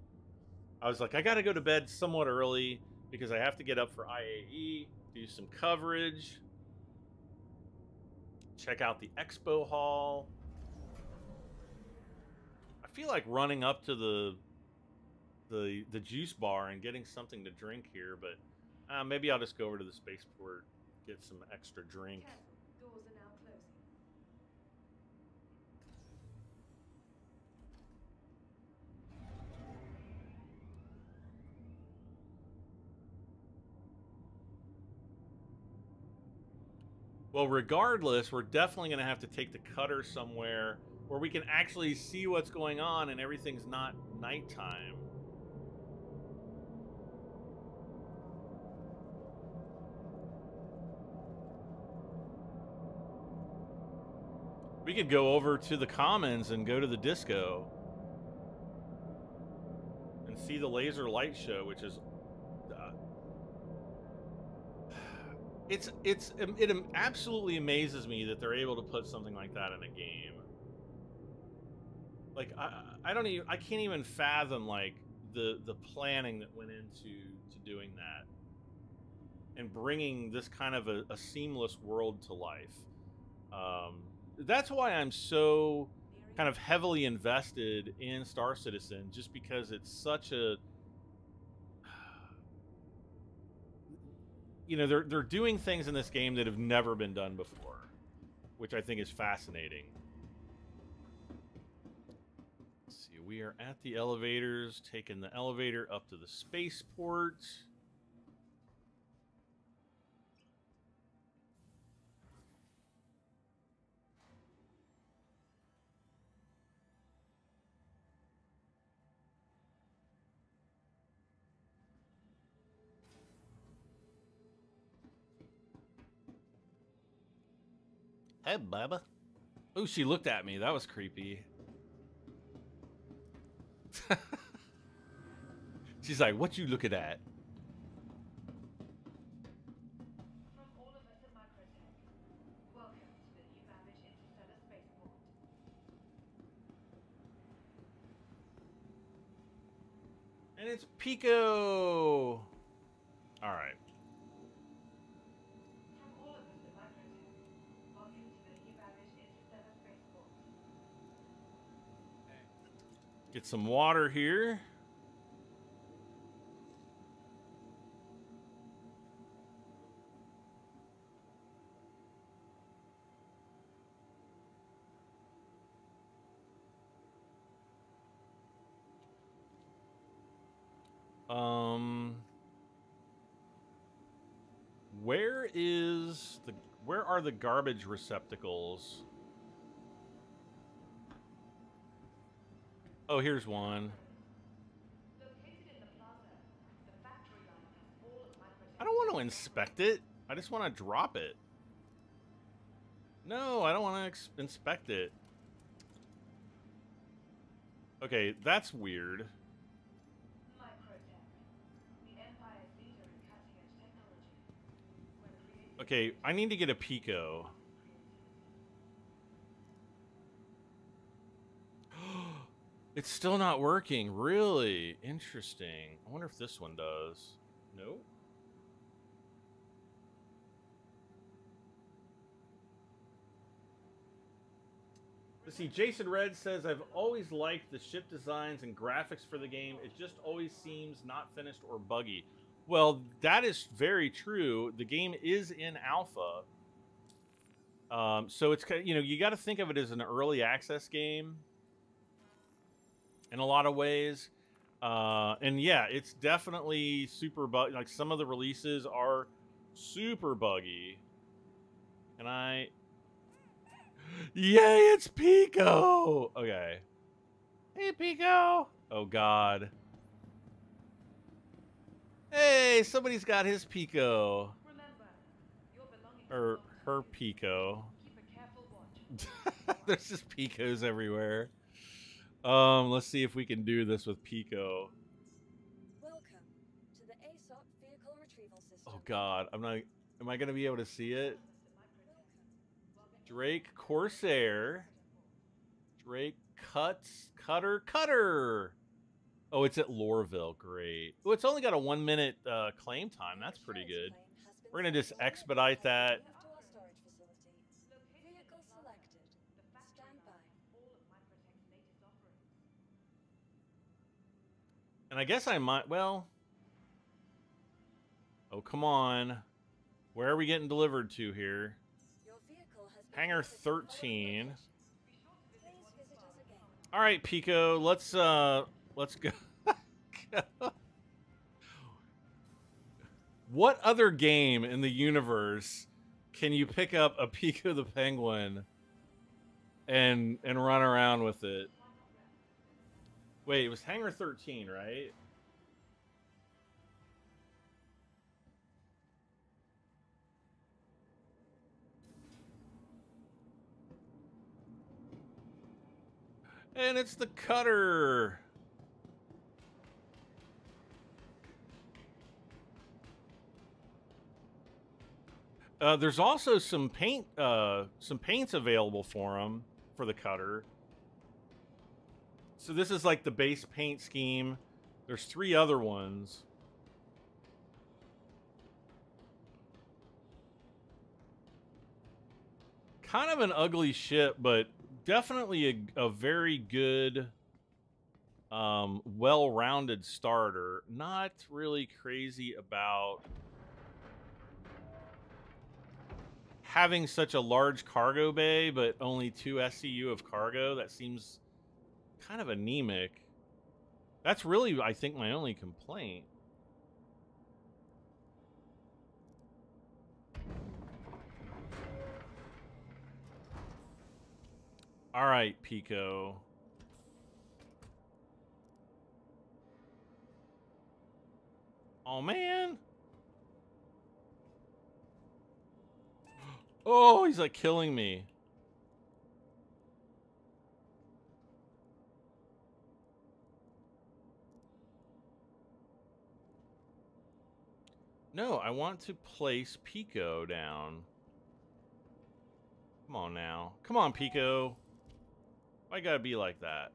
I was like, I got to go to bed somewhat early because I have to get up for IAE, do some coverage, check out the expo hall. I feel like running up to the juice bar and getting something to drink here, but maybe I'll just go over to the spaceport, get some extra drink. Doors are now closing. Well, regardless, we're definitely going to have to take the cutter somewhere where we can actually see what's going on and everything's not nighttime. We could go over to the commons and go to the disco and see the laser light show, which is it absolutely amazes me that they're able to put something like that in a game. Like I can't even fathom like the planning that went into doing that and bringing this kind of a seamless world to life. That's why I'm so kind of heavily invested in Star Citizen, just because it's such a, you know, they're doing things in this game that have never been done before, which I think is fascinating. Let's see, we are at the elevators, taking the elevator up to the spaceport. Hey, Bubba. Oh, she looked at me. That was creepy. She's like, what you looking at? From all of us at Microtech, welcome to the New Babbage Interstellar Spaceport. And it's Pico! All right. Get some water here. Where are the garbage receptacles? Oh, here's one. I don't want to inspect it. I just want to drop it. No, I don't want to inspect it. Okay, that's weird. Okay, I need to get a Pico. It's still not working. Really interesting. I wonder if this one does. Nope. Let's see. Jason Red says, I've always liked the ship designs and graphics for the game. It just always seems not finished or buggy. Well, that is very true. The game is in alpha. So it's, you know, you got to think of it as an early access game in a lot of ways. And yeah, it's definitely super buggy. Like some of the releases are super buggy. And yay, it's Pico! Okay. Hey, Pico! Oh, God. Hey, somebody's got his Pico. Remember, your belongings or her Pico. Keep a careful watch. There's just Picos everywhere. Let's see if we can do this with Pico. Welcome to the ASOP vehicle retrieval system. Oh God, I'm not. Am I gonna be able to see it? Drake Corsair, Drake Cutter. Oh, it's at Loreville. Great. Oh, it's only got a 1 minute claim time. That's pretty good. We're going to just expedite that. And I guess I might, well. Oh, come on. Where are we getting delivered to here? Hangar 13. All right, Pico, let's go. What other game in the universe can you pick up a Pico the Penguin and run around with it? Wait, it was Hangar 13, right? And it's the Cutter. There's also some paints available for them for the Cutter. So this is like the base paint scheme. There's three other ones. Kind of an ugly ship, but definitely a very good, well-rounded starter. Not really crazy about having such a large cargo bay, but only 2 SCU of cargo. That seems kind of anemic. That's really, I think, my only complaint. All right, Pico. Oh, man. Oh, he's like killing me. No, I want to place Pico down. Come on now. Come on, Pico. Why gotta be like that?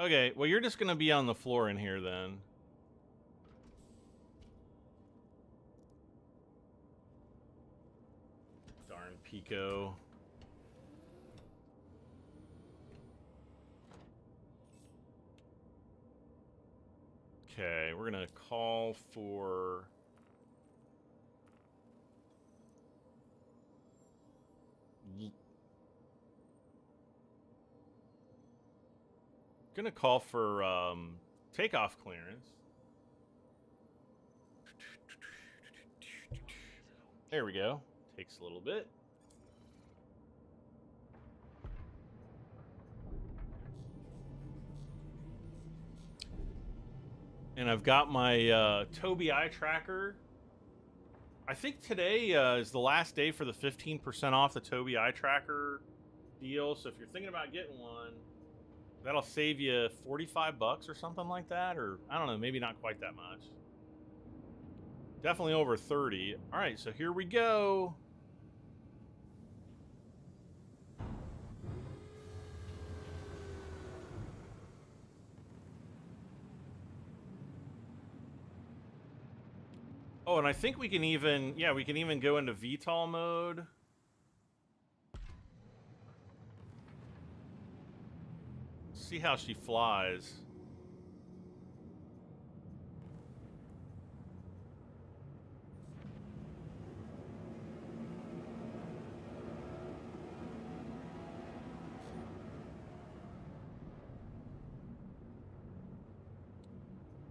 Okay, well, you're just gonna be on the floor in here then. Darn Pico. Okay, we're gonna call for... Gonna call for takeoff clearance. There we go. Takes a little bit. And I've got my Tobii eye tracker. I think today is the last day for the 15% off the Tobii eye tracker deal. So if you're thinking about getting one, that'll save you $45 or something like that, or I don't know, maybe not quite that much. Definitely over 30. All right, so here we go. Oh, and I think we can even, yeah, we can even go into VTOL mode. See how she flies.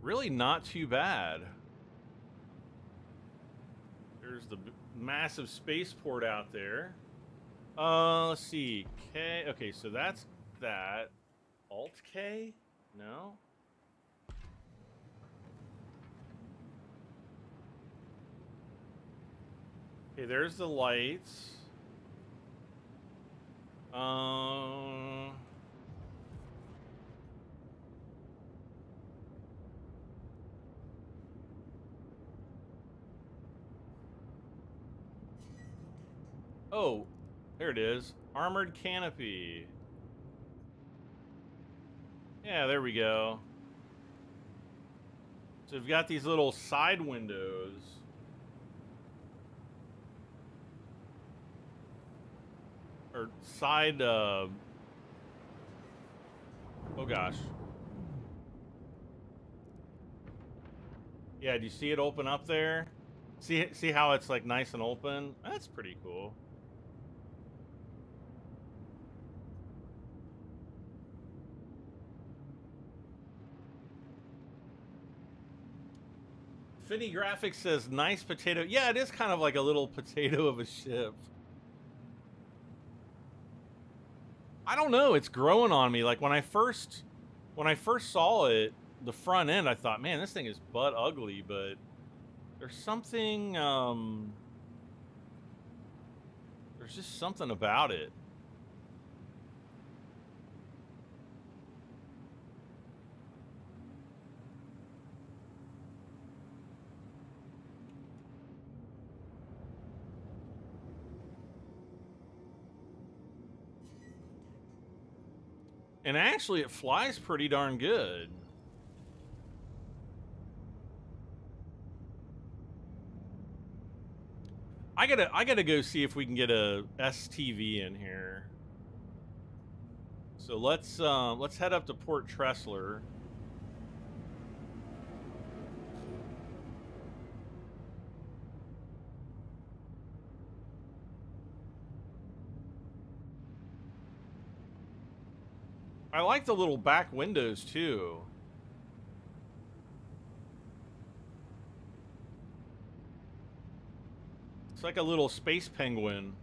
Really not too bad. There's the massive spaceport out there. Let's see. K. Okay, so that's that. Alt K? No. Okay, there's the lights. Oh, there it is. Armored canopy. Yeah, there we go. So we've got these little side windows. Or side, oh gosh. Yeah, do you see it open up there? See how it's like nice and open? That's pretty cool. Finny Graphics says, nice potato. Yeah, it is kind of like a little potato of a ship. I don't know. It's growing on me. Like, when I first saw it, the front end, I thought, man, this thing is butt ugly, but there's something, there's just something about it. And actually, it flies pretty darn good. I gotta go see if we can get a STV in here. So let's head up to Port Tressler. I like the little back windows, too. It's like a little space penguin.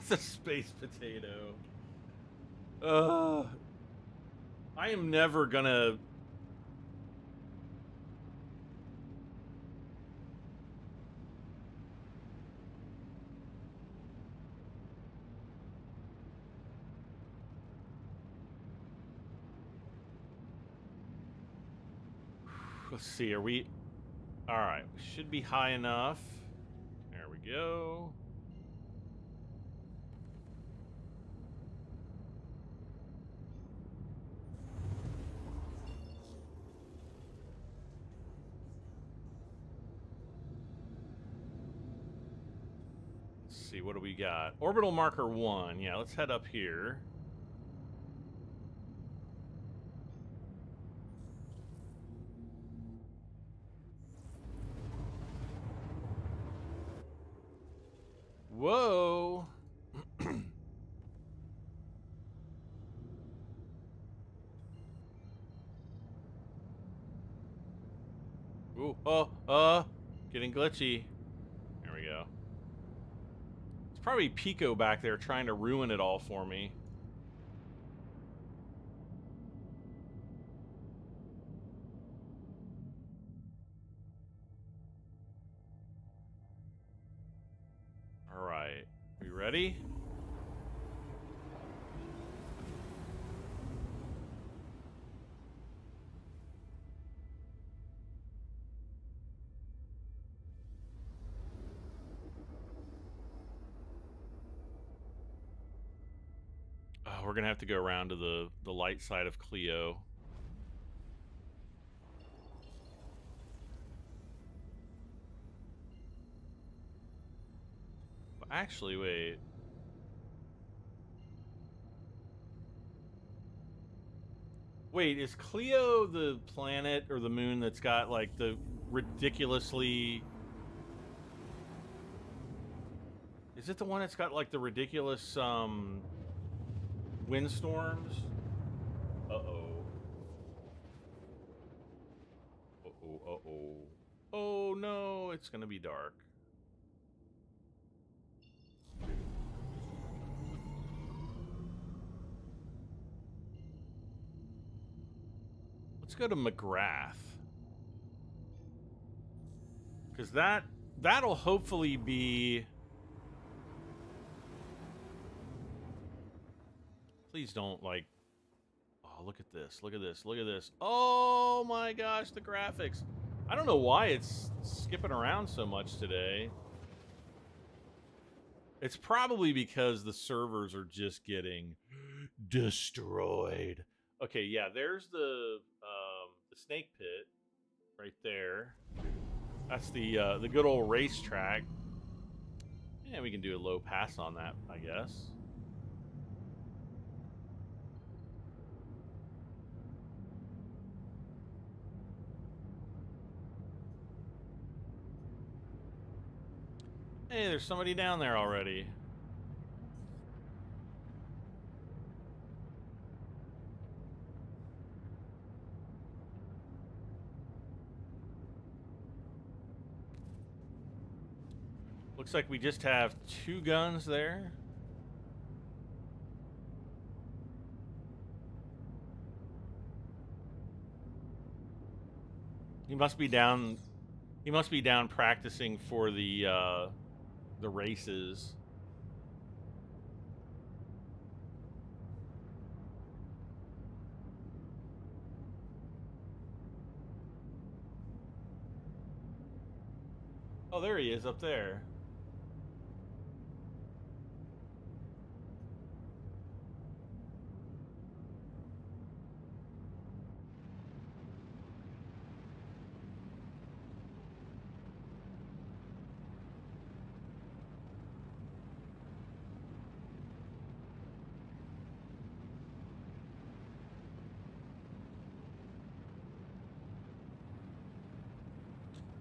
It's a space potato. I am never gonna... Let's see, are we... Alright, we should be high enough. There we go. Let's see, what do we got? Orbital marker 1. Yeah, let's head up here. Whoa. Ooh, getting glitchy. There we go. It's probably Pico back there trying to ruin it all for me. Ready? Oh, we're gonna have to go around to the light side of Clio. Actually, wait. Wait, is Clio the planet or the moon that's got, like, the ridiculously... Is it the one that's got, like, the ridiculous, windstorms? Uh-oh. Uh-oh, uh-oh. Oh, no, it's gonna be dark. Let's go to McGrath, because that'll hopefully be... Please don't, like... Oh, Oh, look at this. Look at this. Look at this. Oh my gosh, the graphics. I don't know why it's skipping around so much today. It's probably because the servers are just getting destroyed. Okay, yeah, there's the snake pit right there. That's the good old racetrack. And yeah, we can do a low pass on that, I guess. Hey, there's somebody down there already. Looks like we just have 2 guns there. He must be down. He must be down practicing for the races. Oh, there he is up there.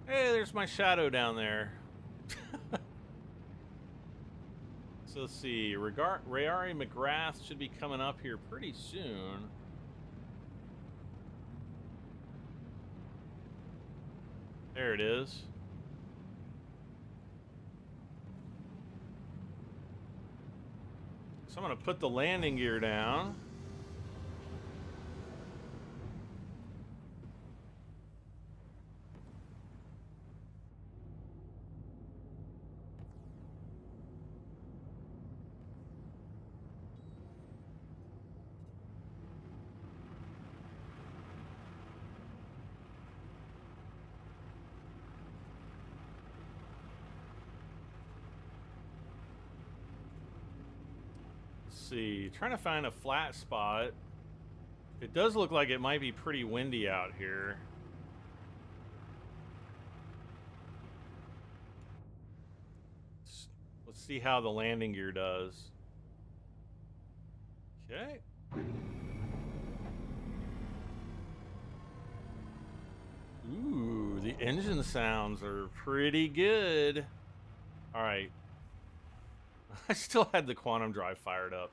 Hey, there's my shadow down there. So let's see. Rayari, McGrath should be coming up here pretty soon. There it is. So I'm going to put the landing gear down. See, trying to find a flat spot. It does look like it might be pretty windy out here. Let's see how the landing gear does. Okay. Ooh, the engine sounds are pretty good. All right. I still had the quantum drive fired up.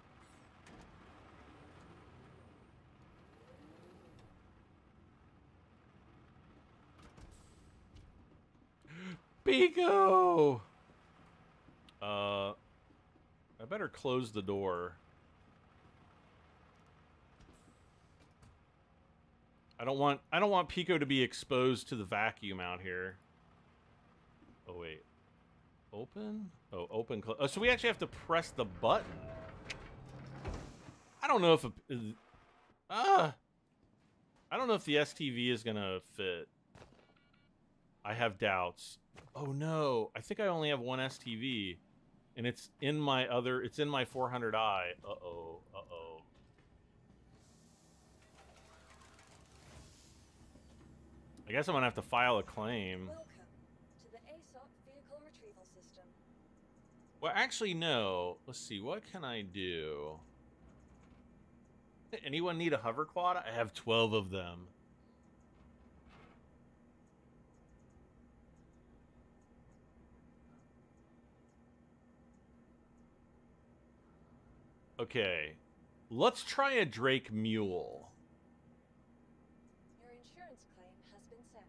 Pico! I better close the door. I don't want Pico to be exposed to the vacuum out here. Oh wait. Open? Oh, open, close. Oh, so we actually have to press the button. I don't know if I don't know if the STV is gonna fit. I have doubts. Oh no, I think I only have one STV, and it's in my other. It's in my 400i. Uh oh. Uh oh. I guess I'm gonna have to file a claim. Well, actually, no. Let's see. What can I do? Anyone need a hover quad? I have 12 of them. Okay. Let's try a Drake Mule. Your insurance claim has been sent.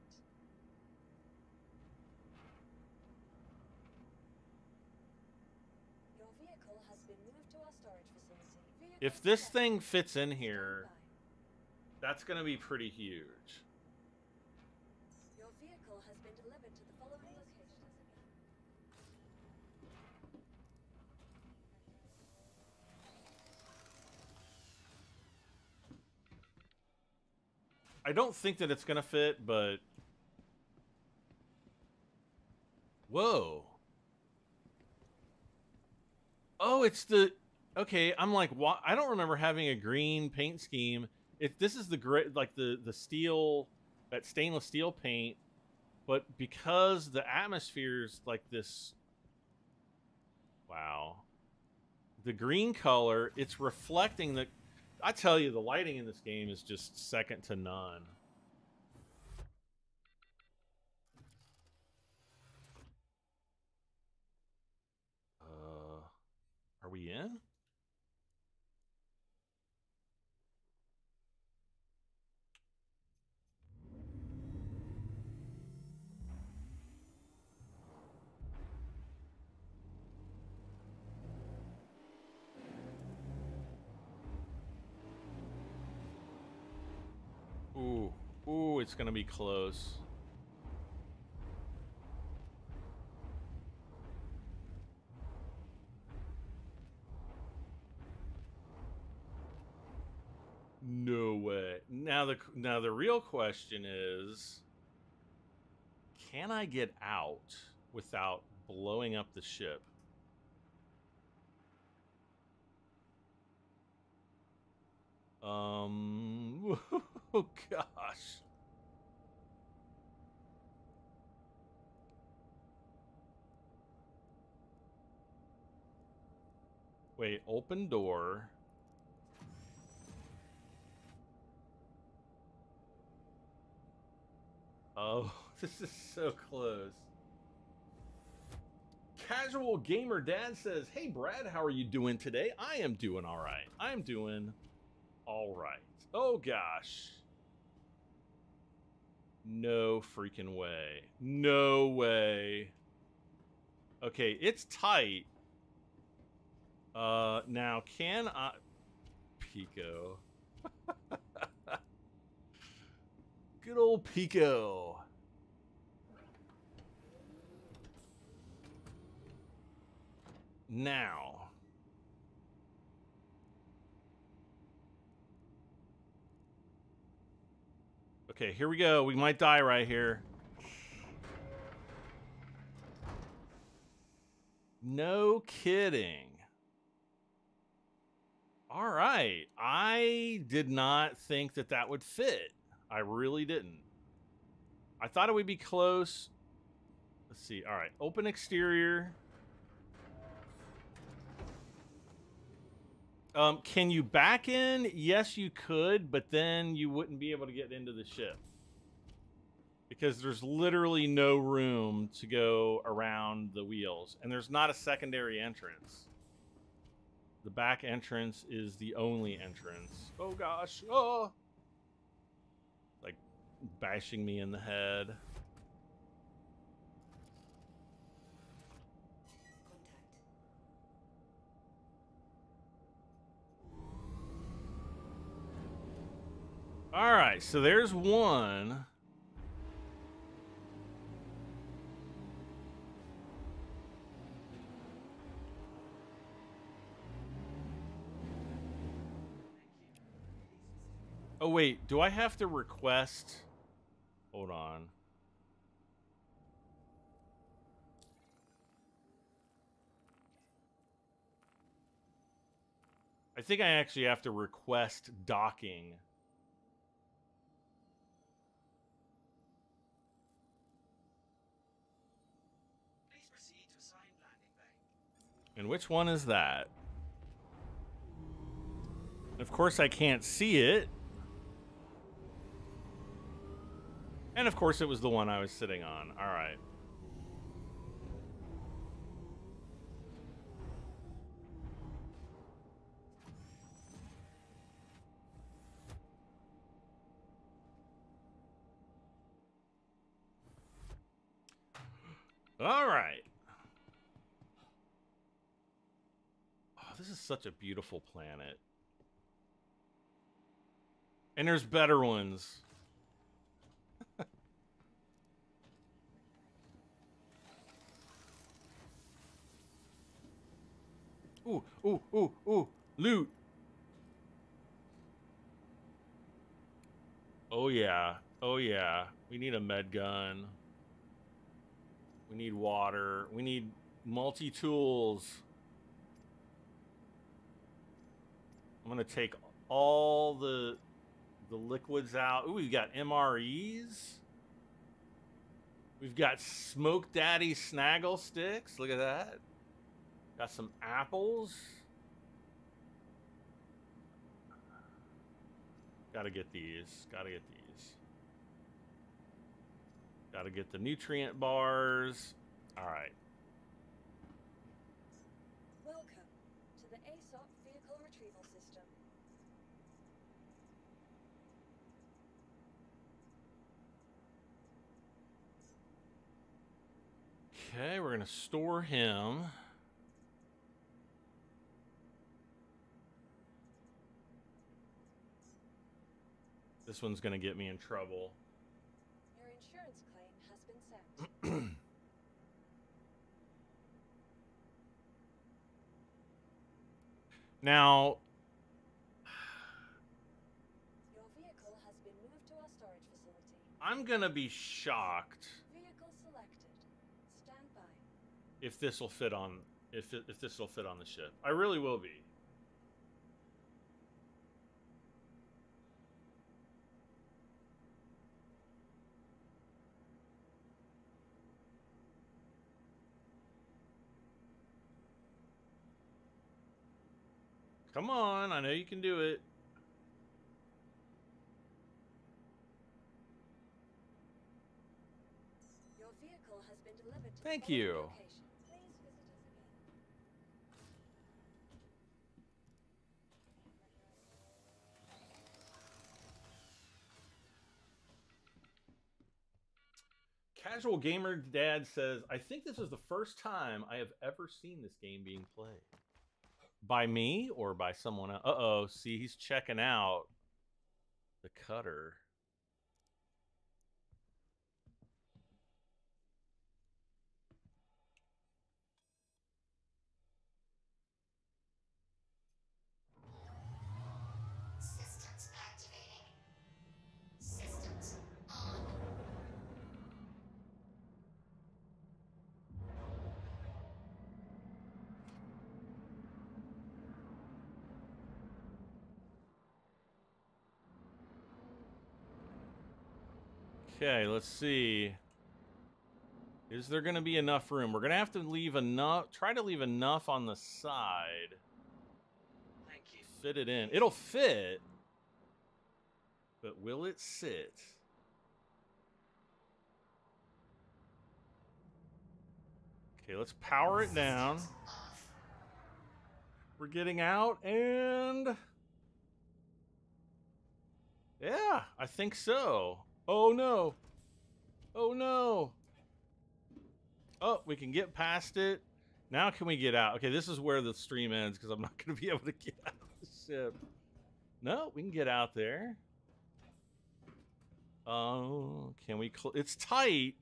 If this thing fits in here, that's going to be pretty huge. Your vehicle has been delivered to the following locations. I don't think that it's going to fit, but... Whoa. Oh, it's the... Okay, I'm like, why? I don't remember having a green paint scheme. If this is the gray, like the steel, that stainless steel paint, but because the atmosphere's like this. Wow. The green color, it's reflecting the. I tell you, the lighting in this game is just second to none. Are we in? Ooh, ooh, it's gonna be close. No way. Now the real question is, can I get out without blowing up the ship? Oh gosh. Wait, open door. Oh, this is so close. Casual Gamer Dad says, hey Brad, how are you doing today? I am doing all right. I'm doing all right. Oh gosh. No freaking way. No way. Okay, it's tight. Now can I... Pico. Good old Pico. Now. Okay, here we go. We might die right here. No kidding. All right. I did not think that that would fit. I really didn't. I thought it would be close. Let's see. All right. Open exterior. Can you back in? Yes, you could, but then you wouldn't be able to get into the ship. Because there's literally no room to go around the wheels. And there's not a secondary entrance. The back entrance is the only entrance. Oh, gosh. Oh! Bashing me in the head. All right, so there's one. Oh wait, do I have to request? Hold on. I think I actually have to request docking. Please proceed to assigned landing bay. And which one is that? Of course I can't see it. And, of course, it was the one I was sitting on. All right. All right. Oh, this is such a beautiful planet. And there's better ones. Ooh, ooh, ooh, ooh, loot. Oh yeah, oh yeah. We need a med gun. We need water. We need multi-tools. I'm gonna take all the liquids out. Ooh, we've got MREs. We've got Smoke Daddy Snaggle Sticks. Look at that. Got some apples. Gotta get these. Gotta get these. Gotta get the nutrient bars. All right. Welcome to the ASOP vehicle retrieval system. Okay, we're gonna store him. This one's gonna get me in trouble. Your insurance claim has been sent. Now, your vehicle has been moved to our storage facility. I'm gonna be shocked. Vehicle selected. Stand by. If this will fit on, if this will fit on the ship, I really will be. Come on, I know you can do it. Your vehicle has been delivered to Thank you. Location. Please visit us again. Casual Gamer Dad says, I think this is the first time I have ever seen this game being played. By me or by someone else? Uh-oh, see, he's checking out the cutter. Systems activating. Systems on. Okay, let's see. Is there going to be enough room? We're going to have to leave enough, try to leave enough on the side. Thank you. Fit it in. It'll fit, but will it sit? Okay, let's power it down. We're getting out and... yeah, I think so. Oh no! Oh no! Oh, we can get past it. Now can we get out? Okay, this is where the stream ends because I'm not going to be able to get out of the ship. No, we can get out there. Oh, can we? It's tight.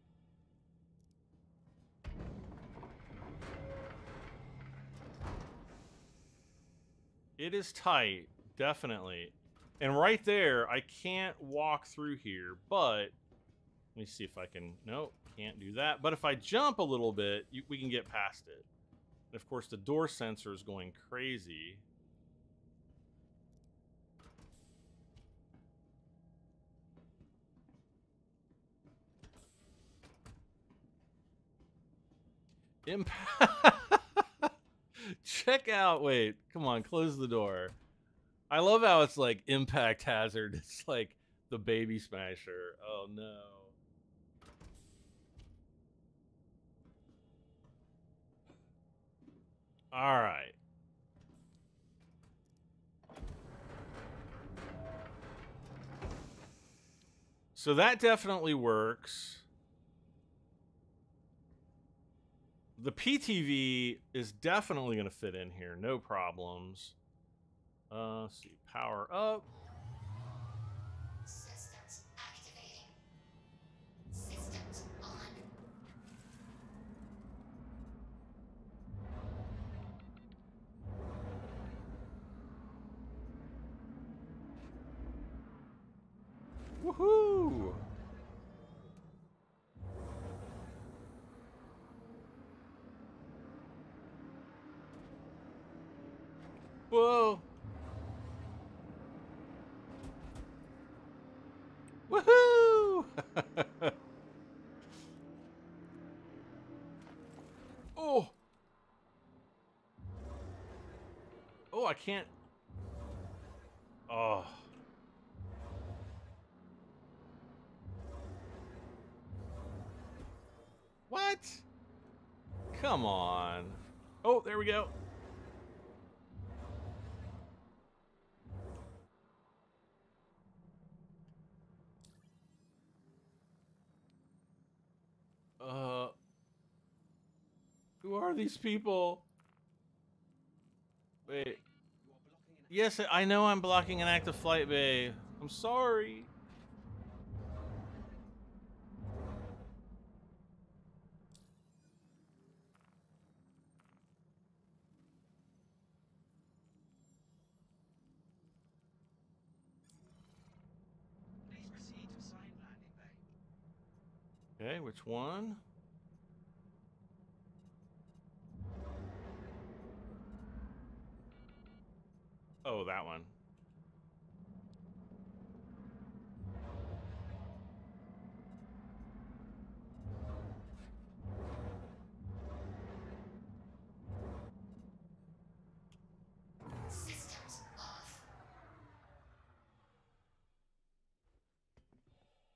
It is tight, definitely. And right there, I can't walk through here, but let me see if I can, nope, can't do that. But if I jump a little bit, we can get past it. And of course, the door sensor is going crazy. Check out, wait, come on, close the door. I love how it's like impact hazard. It's like the Baby Smasher. Oh no. All right. So that definitely works. The PTV is definitely going to fit in here. No problems. Let's see, power up. Systems activating. Systems on. Woohoo! Whoa! Woohoo! Oh! Oh, I can't. Oh. What? Come on. Oh, there we go. Who are these people? Wait. Yes, I know I'm blocking an active flight bay. I'm sorry. Please proceed to assigned landing bay. Okay, which one? Oh, that one. Systems off.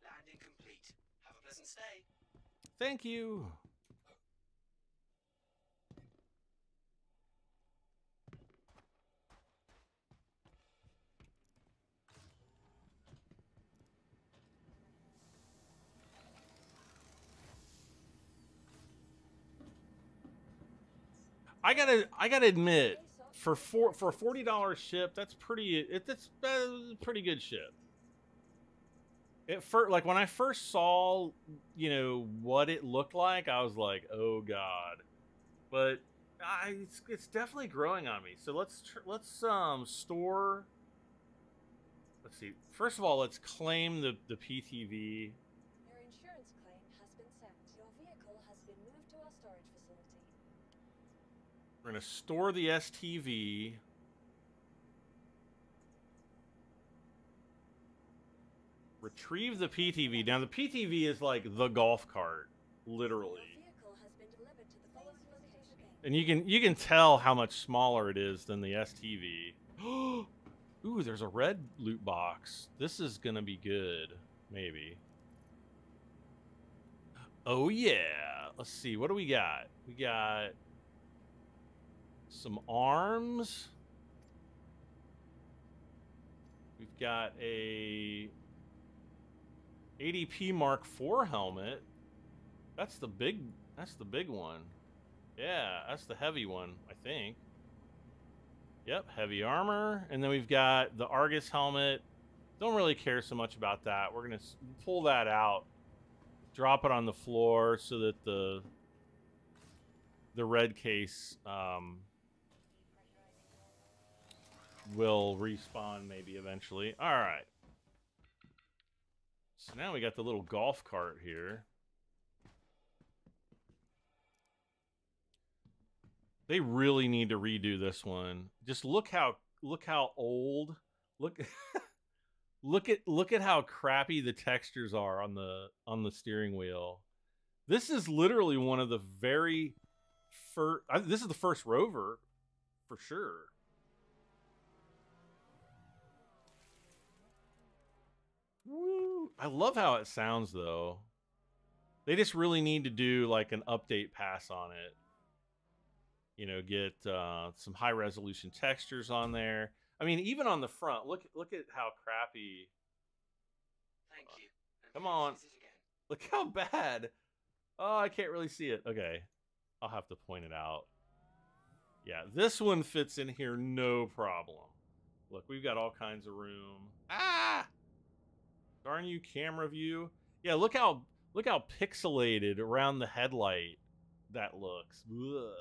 Landing complete. Have a pleasant stay. Thank you. I gotta admit, for a $40 ship, that's pretty. That's pretty good ship. Like when I first saw, you know, what it looked like, I was like, oh god. But it's definitely growing on me. So let's store. Let's see. First of all, let's claim the PTV. Your insurance claim has been sent. Your vehicle has been moved to our storage facility. We're going to store the STV. Retrieve the PTV. Now, the PTV is like the golf cart, literally. And you can tell how much smaller it is than the STV. Ooh, there's a red loot box. This is going to be good, maybe. Oh, yeah. Let's see. What do we got? We got some arms. We've got a ADP Mark IV helmet. That's the big one. Yeah, that's the heavy one, I think. Yep, heavy armor. And then we've got the Argus helmet. Don't really care so much about that. We're going to pull that out. Drop it on the floor so that the red case will respawn maybe eventually. All right. So now we got the little golf cart here. They really need to redo this one. Just look how old. Look at how crappy the textures are on the steering wheel. This is literally one of the very first. This is the first rover for sure. Woo! I love how it sounds, though. They just really need to do like an update pass on it. You know, get some high resolution textures on there. I mean, even on the front, look at how crappy. Thank you. Come on. Look how bad. Oh, I can't really see it. Okay, I'll have to point it out. Yeah, this one fits in here no problem. Look, we've got all kinds of room. Ah! Darn you, camera view. Yeah, look how pixelated around the headlight that looks. Ugh.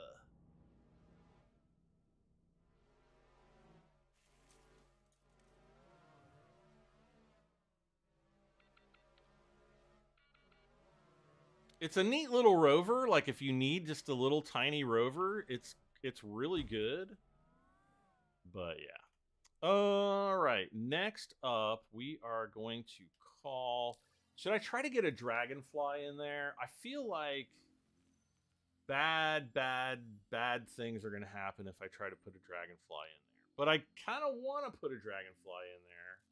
It's a neat little rover. Like, if you need just a little tiny rover, it's really good. But, yeah. All right. Next up, we are going to call... Should I try to get a Dragonfly in there? I feel like bad things are going to happen if I try to put a Dragonfly in there. But I kind of want to put a Dragonfly in there.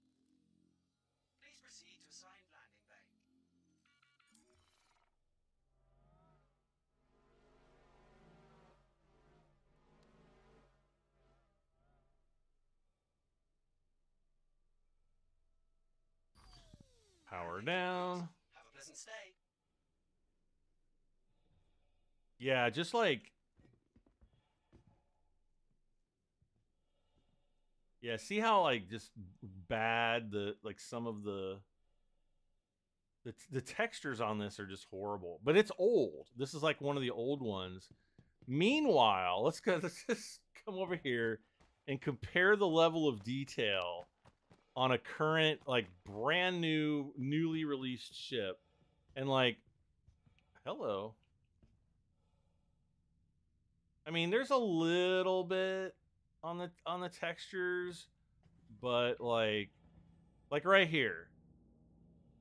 Please proceed to assigned landing bay. Power down. Have a pleasant stay. Yeah, just like... Yeah, see how like just bad the like some of the textures on this are just horrible. But it's old. This is like one of the old ones. Meanwhile, let's just come over here and compare the level of detail on a current like brand new newly released ship and like hello. I mean, there's a little bit on the textures, but like right here,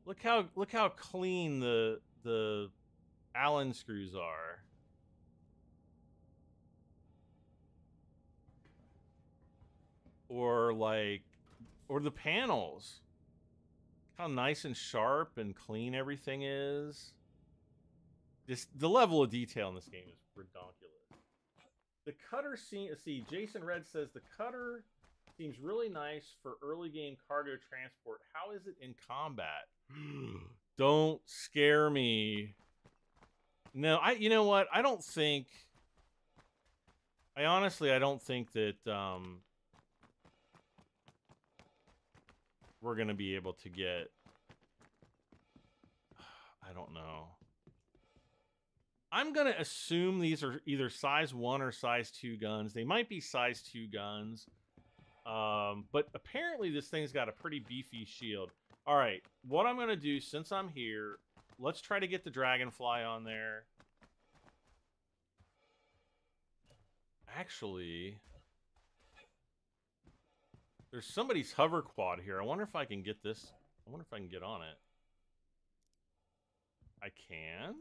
look how clean the Allen screws are. Or the panels, how nice and sharp and clean everything is. The level of detail in this game is ridiculous. The cutter seems, see, Jason Red says, the cutter seems really nice for early game cargo transport. How is it in combat? Don't scare me. No, you know what? I don't think, I don't think that we're going to be able to get, I don't know. I'm going to assume these are either size 1 or size 2 guns. They might be size 2 guns. But apparently this thing's got a pretty beefy shield. All right, what I'm going to do since I'm here, let's try to get the Dragonfly on there. Actually, there's somebody's hover quad here. I wonder if I can get this. I wonder if I can get on it. I can.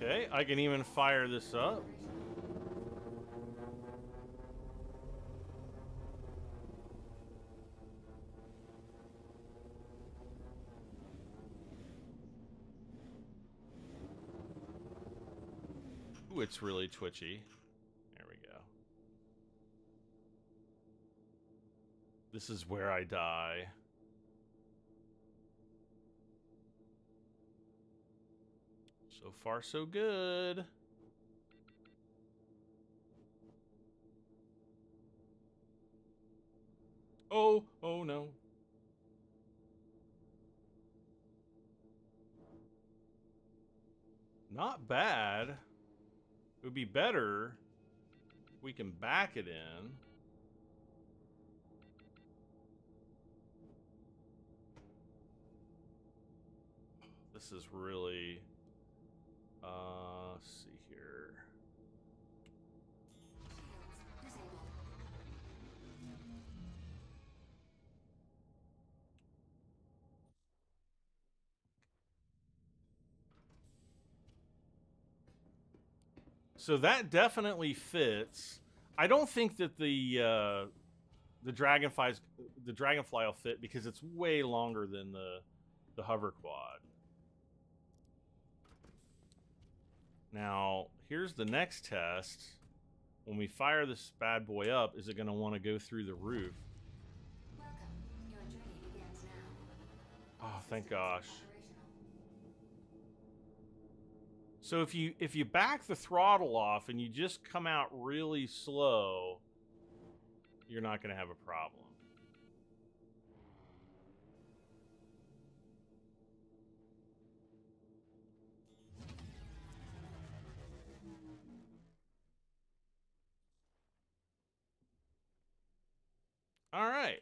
Okay, I can even fire this up. Ooh, it's really twitchy. There we go. This is where I die. So far, so good. Oh, oh no. Not bad. It would be better if we can back it in. This is really... let's see here. So that definitely fits. I don't think that the Dragonfly will fit because it's way longer than the hover quad. Now, here's the next test. When we fire this bad boy up, is it going to want to go through the roof? Welcome. Your journey begins now. Oh, thank gosh. So if you back the throttle off and you just come out really slow, you're not going to have a problem. All right,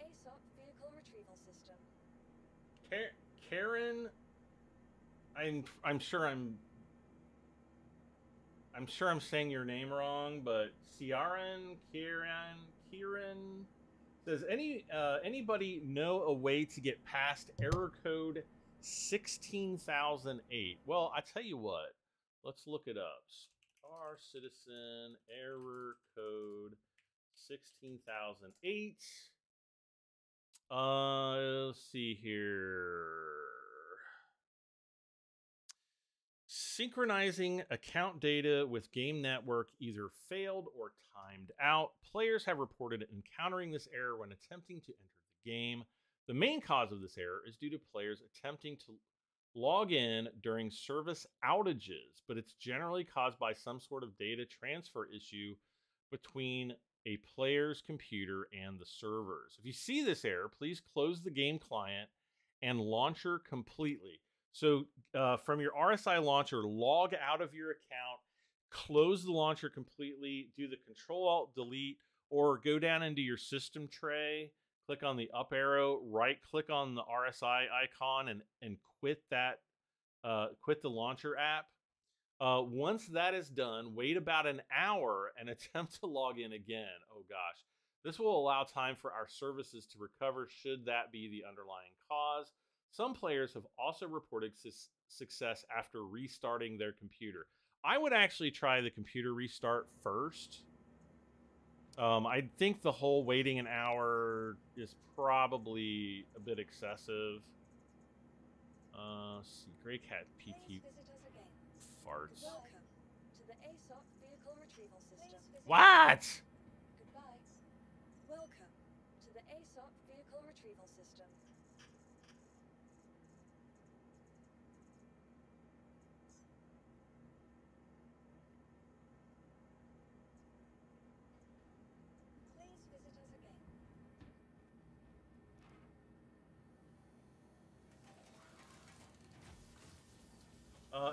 ASOP vehicle retrieval system. Karen, I'm sure I'm saying your name wrong, but Kieran says, anybody know a way to get past error code 16,008? Well, I tell you what, let's look it up. Star Citizen error code 16,008. Let's see here. Synchronizing account data with game network either failed or timed out. Players have reported encountering this error when attempting to enter the game. The main cause of this error is due to players attempting to log in during service outages, but it's generally caused by some sort of data transfer issue between a player's computer and the servers. If you see this error, please close the game client and launcher completely. So from your RSI launcher, log out of your account, close the launcher completely, do the Control-Alt-Delete, or go down into your system tray, click on the up arrow, right-click on the RSI icon, and quit that, quit the launcher app. Once that is done, wait about an hour and attempt to log in again. Oh gosh. This will allow time for our services to recover should that be the underlying cause. Some players have also reported success after restarting their computer. I would actually try the computer restart first. I think the whole waiting an hour is probably a bit excessive. Let's see, Greycat PQ. Farts. Welcome to the ASOP vehicle retrieval system. What? Goodbye. Welcome to the ASOP vehicle retrieval system.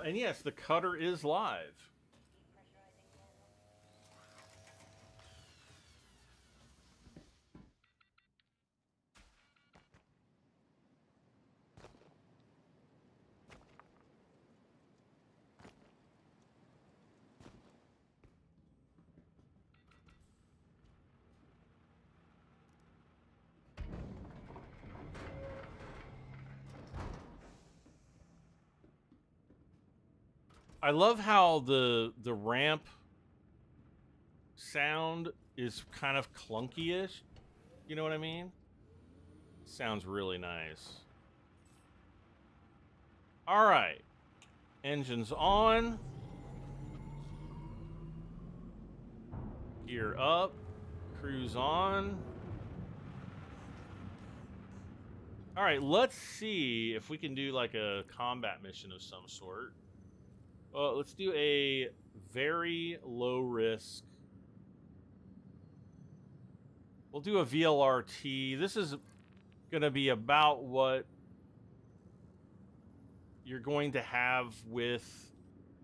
And yes, the cutter is live. I love how the ramp sound is kind of clunky-ish. You know what I mean? Sounds really nice. All right. Engines on. Gear up. Cruise on. All right, let's see if we can do like a combat mission of some sort. Let's do a very low risk. We'll do a VLRT. This is going to be about what you're going to have with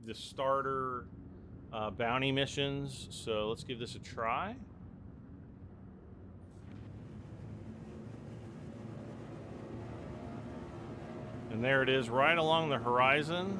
the starter bounty missions. So let's give this a try. And there it is, right along the horizon.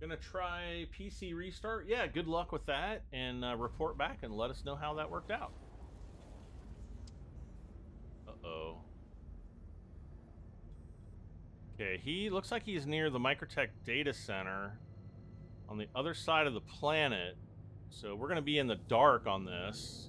Gonna try PC restart. Yeah, good luck with that, and report back and let us know how that worked out. Uh-oh. Okay, he looks like he's near the Microtech data center on the other side of the planet, so we're gonna be in the dark on this.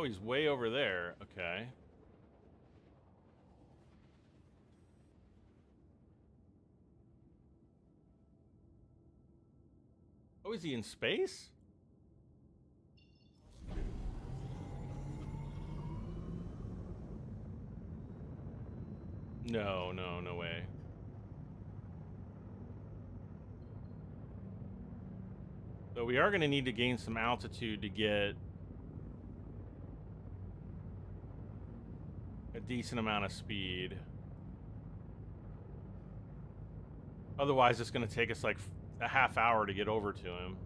Oh, he's way over there. Okay. Oh, is he in space? No, no, no way. So we are going to need to gain some altitude to get a decent amount of speed. Otherwise, it's going to take us like a half hour to get over to him.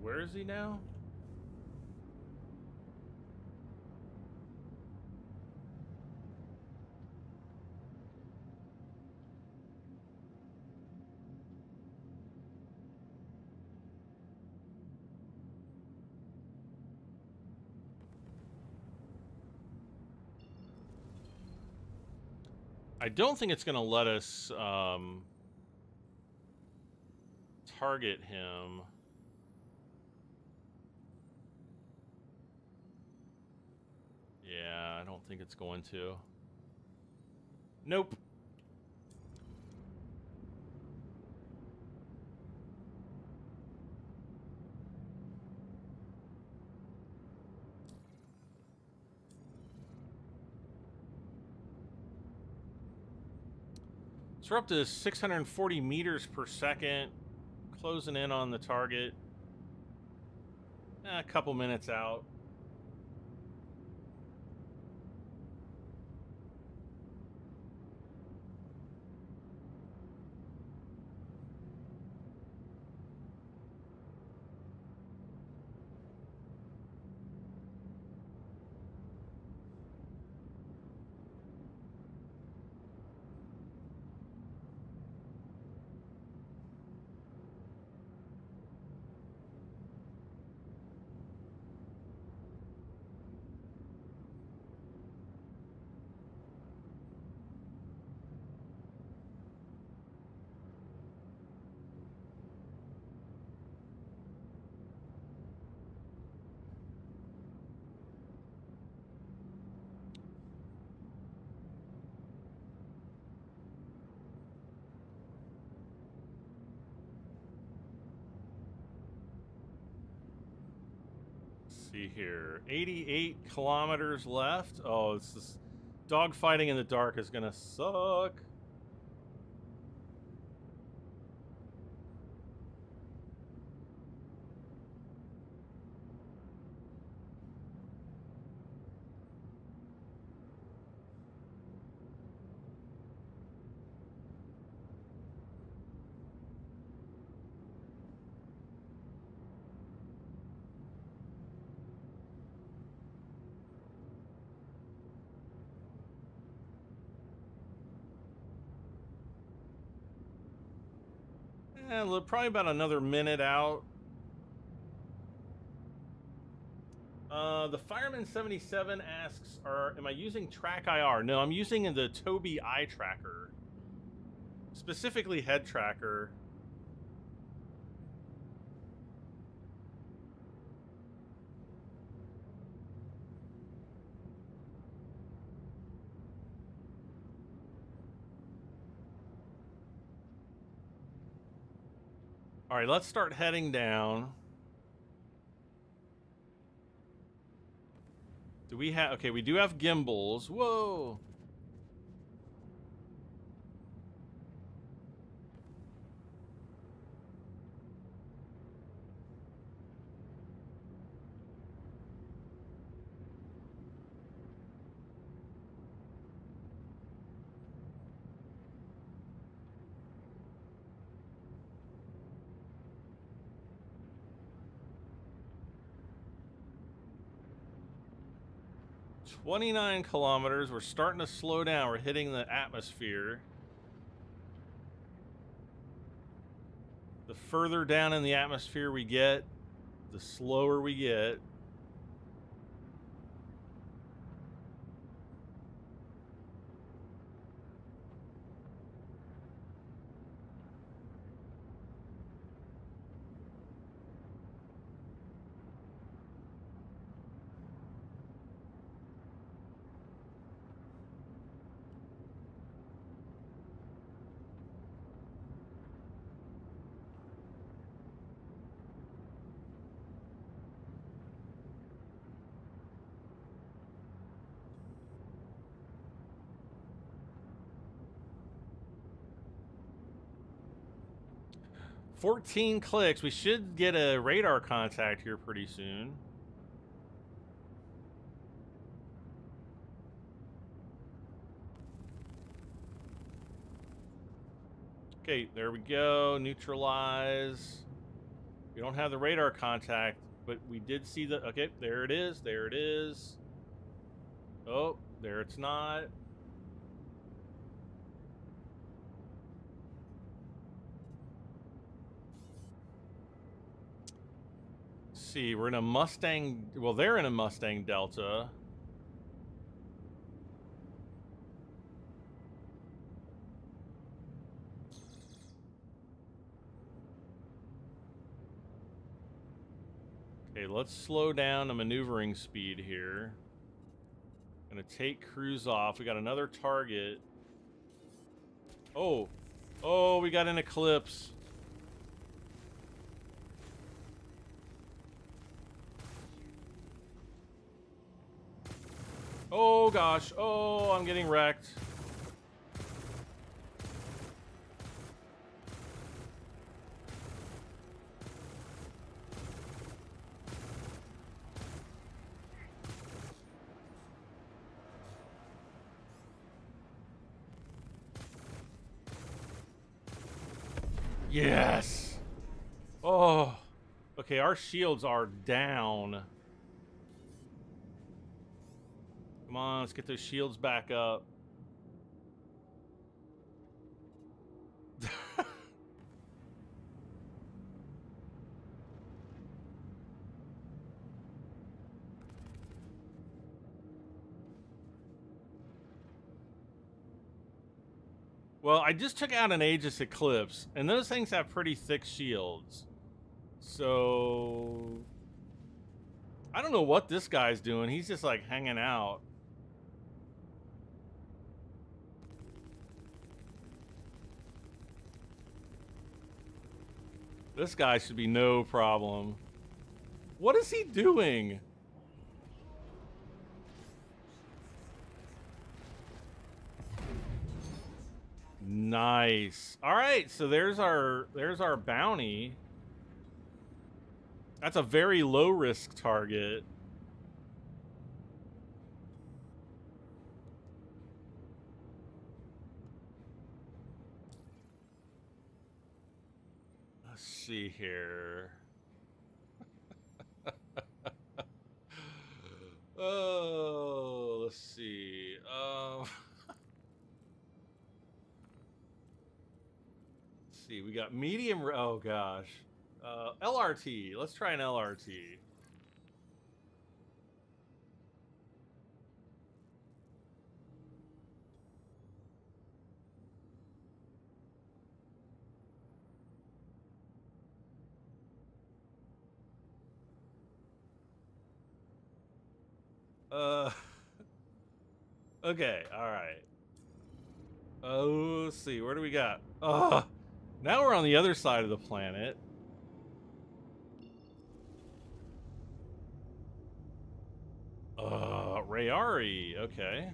Where is he now? I don't think it's going to let us target him. Yeah, I don't think it's going to. Nope. So we're up to 640 meters per second, closing in on the target. A couple minutes out. See here, 88 kilometers left. Oh, it's this dogfighting in the dark is gonna suck. Probably about another minute out. The Fireman77 asks, am I using track IR? No, I'm using the Tobii eye tracker. Specifically head tracker. All right, let's start heading down. Do we have... Okay, we do have gimbals. Whoa! 29 kilometers. We're starting to slow down. We're hitting the atmosphere. The further down in the atmosphere we get, the slower we get. . 14 clicks. We should get a radar contact here pretty soon. Okay, there we go. Neutralize. We don't have the radar contact, but we did see the... Okay, there it is. There it is. Oh, there it's not. See, we're in a Mustang. Well, they're in a Mustang Delta. Okay, let's slow down the maneuvering speed here. Gonna take cruise off. We got another target. Oh, we got an eclipse. Oh gosh, oh, I'm getting wrecked. Yes! Oh, okay, our shields are down. Come on, let's get those shields back up. Well, I just took out an Aegis Eclipse, and those things have pretty thick shields. So... I don't know what this guy's doing. He's just, like, hanging out. This guy should be no problem. What is he doing? Nice. All right, so there's our bounty. That's a very low risk target. Let's see here. Oh, let's see. Let's see. We got medium. Oh gosh. LRT. Let's try an LRT. Okay, all right. Let's see, where do we got? Now we're on the other side of the planet. Rayari, okay.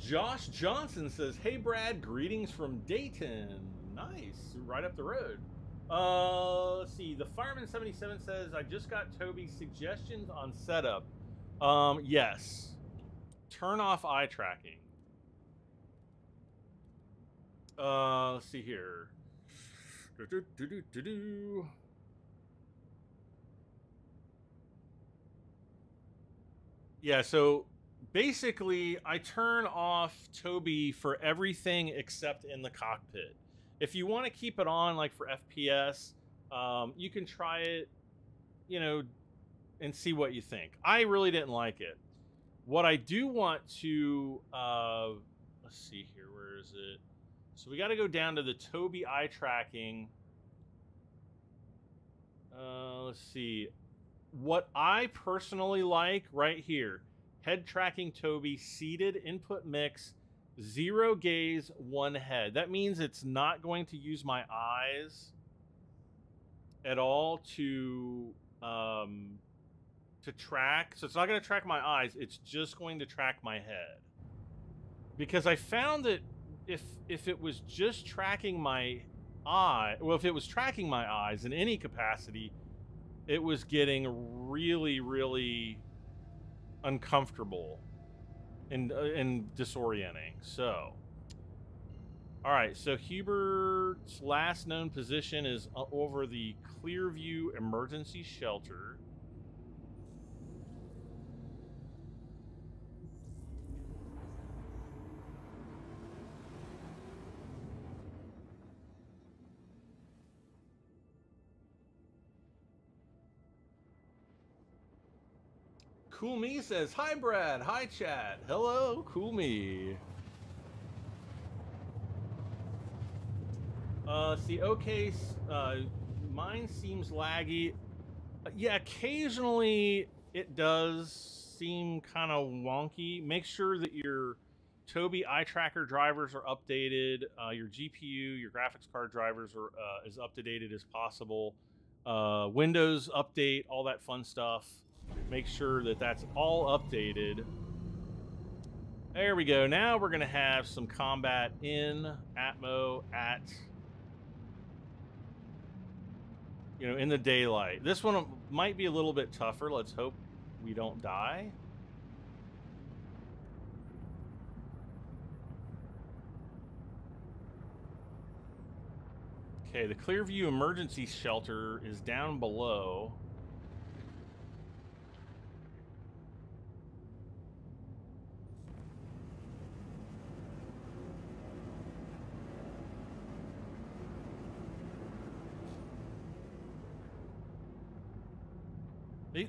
Josh Johnson says, hey Brad, greetings from Dayton. Nice, right up the road. Let's see, the Fireman77 says, I just got Toby's suggestions on setup. Yes, turn off eye tracking. Let's see here. Yeah, so basically I turn off Tobii for everything except in the cockpit. If you want to keep it on, like for FPS, you can try it, you know, and see what you think. I really didn't like it. What I do want to, let's see here, where is it? So we got to go down to the Tobii eye tracking. Let's see. What I personally like right here, head tracking Tobii, seated input mix, 0 gaze, 1 head. That means it's not going to use my eyes at all to track. So it's not going to track my eyes. It's just going to track my head. Because I found that if it was just tracking my eye, well, if it was tracking my eyes in any capacity, it was getting really, really uncomfortable and disorienting. So, all right. So Hubert's last known position is over the Clearview emergency shelter. Cool Me says, hi Brad, hi chat, hello, Cool Me. See, okay, mine seems laggy. Yeah, occasionally it does seem kind of wonky. Make sure that your Tobii eye tracker drivers are updated, your GPU, your graphics card drivers are as up-to-date as possible. Windows update, all that fun stuff. Make sure that that's all updated. There we go. Now we're going to have some combat in Atmo at, you know, in the daylight. This one might be a little bit tougher. Let's hope we don't die. Okay, the Clearview emergency shelter is down below.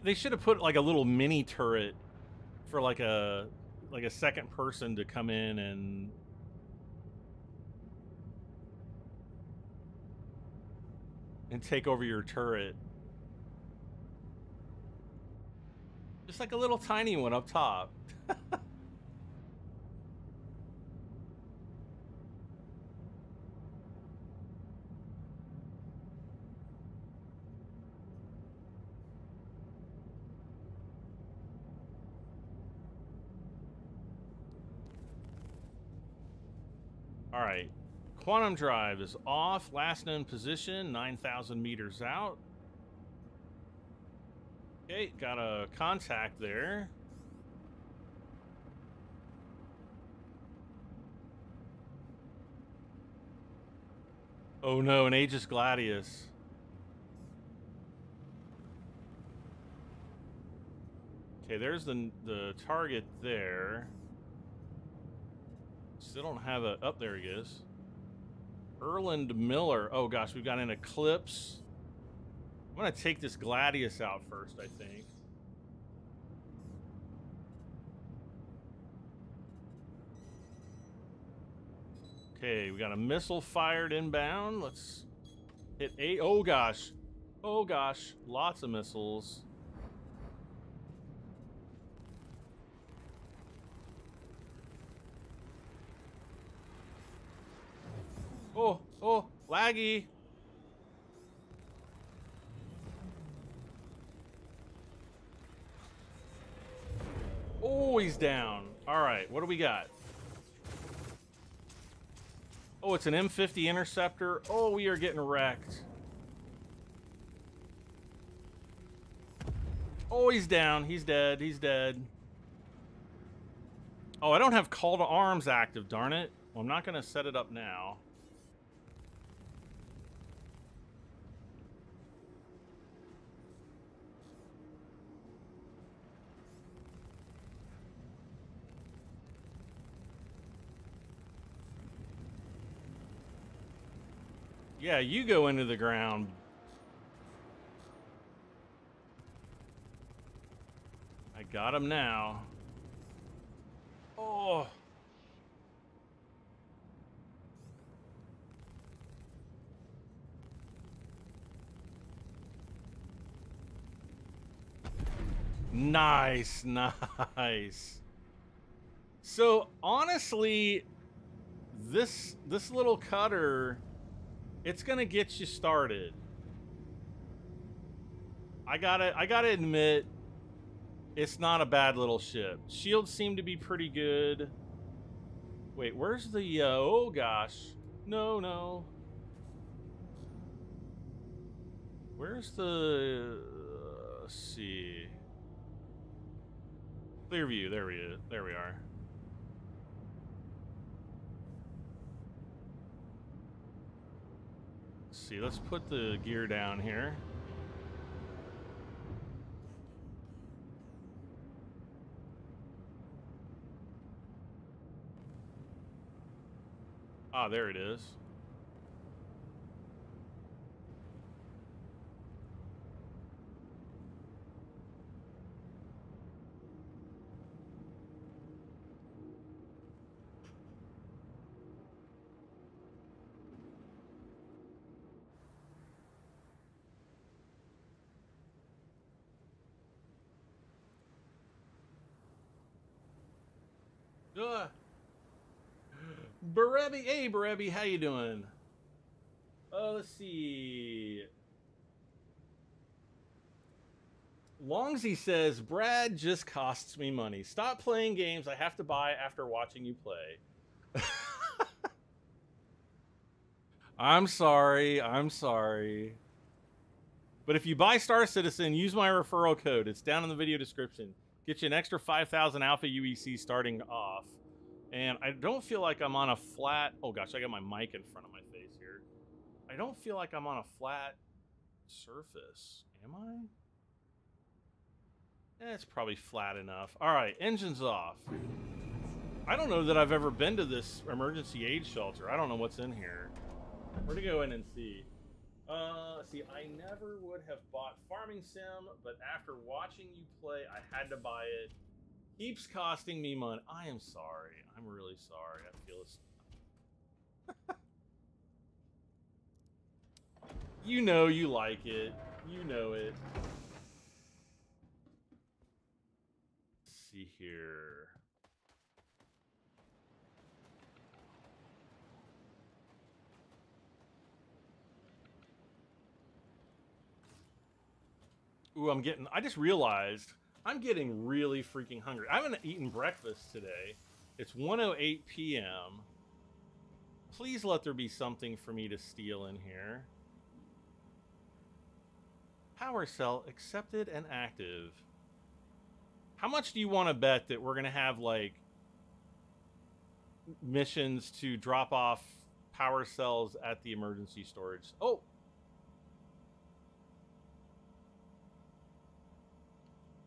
They should have put like a little mini turret for like a second person to come in and take over your turret. Just like a little tiny one up top. Alright, Quantum Drive is off, last known position, 9,000 meters out. Okay, got a contact there. Oh no, an Aegis Gladius. Okay, there's the target there. Still don't have a... Oh, there he is. Erland Miller. Oh, gosh, we've got an Eclipse. I'm going to take this Gladius out first, I think. Okay, we got a missile fired inbound. Let's hit 8. Oh, gosh. Oh, gosh. Lots of missiles. Oh, oh, laggy. Oh, he's down. All right, what do we got? Oh, it's an M50 Interceptor. Oh, we are getting wrecked. Oh, he's down. He's dead. He's dead. Oh, I don't have Call to Arms active, darn it. Well, I'm not going to set it up now. Yeah, you go into the ground. I got him now. Oh. Nice, nice. So honestly, this little cutter, it's gonna get you started. I gotta admit, it's not a bad little ship. Shields seem to be pretty good. Wait, where's the oh gosh, no. Where's the let's see. Clear view. There we are. Let's see, let's put the gear down here. Ah, there it is. Barebby, hey Barebby, how you doing? Let's see. Longsy says, Brad just costs me money. Stop playing games I have to buy after watching you play. I'm sorry. But if you buy Star Citizen, use my referral code. It's down in the video description. Get you an extra 5,000 Alpha UEC starting off. And I don't feel like I'm on a flat... Oh, gosh, I got my mic in front of my face here. I don't feel like I'm on a flat surface. Am I? Eh, it's probably flat enough. All right, engines off. I don't know that I've ever been to this emergency aid shelter. I don't know what's in here. We're going to go in and see. See, I never would have bought Farming Sim, but after watching you play, I had to buy it. Keeps costing me money. I am sorry. I'm really sorry. I feel it's... You know you like it. You know it. Let's see here. Ooh, I just realized... I'm getting really freaking hungry. I haven't eaten breakfast today. It's 1:08 p.m. Please let there be something for me to steal in here. Power cell accepted and active. How much do you want to bet that we're going to have, like, missions to drop off power cells at the emergency storage? Oh!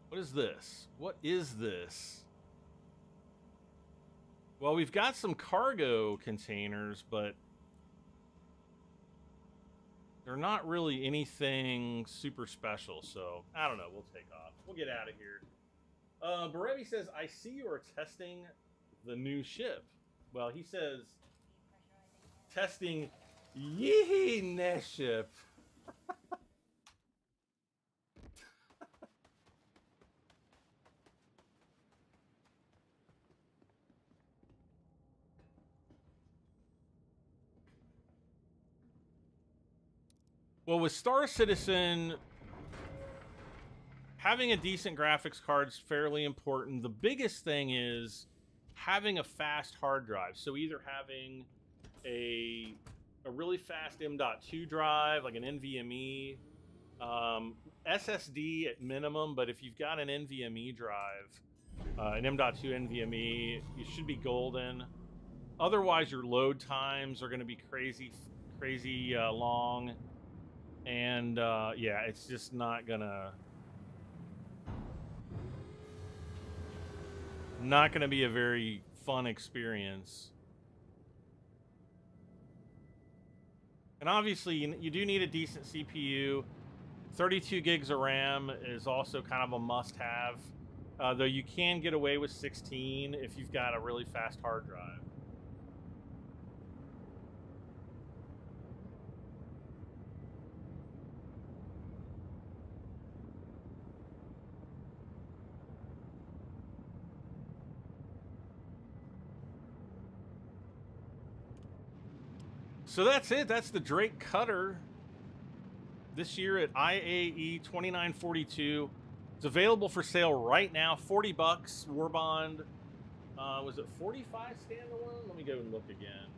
What is this? What is this? Well, we've got some cargo containers, but they're not really anything super special. So I don't know. We'll take off. We'll get out of here. Barebby says, I see you are testing the new ship. Well, he says, testing yee ne ship. Well, with Star Citizen, having a decent graphics card is fairly important. The biggest thing is having a fast hard drive. So either having a really fast M.2 drive, like an NVMe, SSD at minimum, but if you've got an NVMe drive, an M.2 NVMe, you should be golden. Otherwise, your load times are going to be crazy long. And, yeah, it's just not gonna be a very fun experience. And obviously, you do need a decent CPU. 32 gigs of RAM is also kind of a must-have, though you can get away with 16 if you've got a really fast hard drive. So that's it. That's the Drake Cutter this year at IAE 2942. It's available for sale right now, 40 bucks. Warbond, was it 45 standalone? Let me go and look again.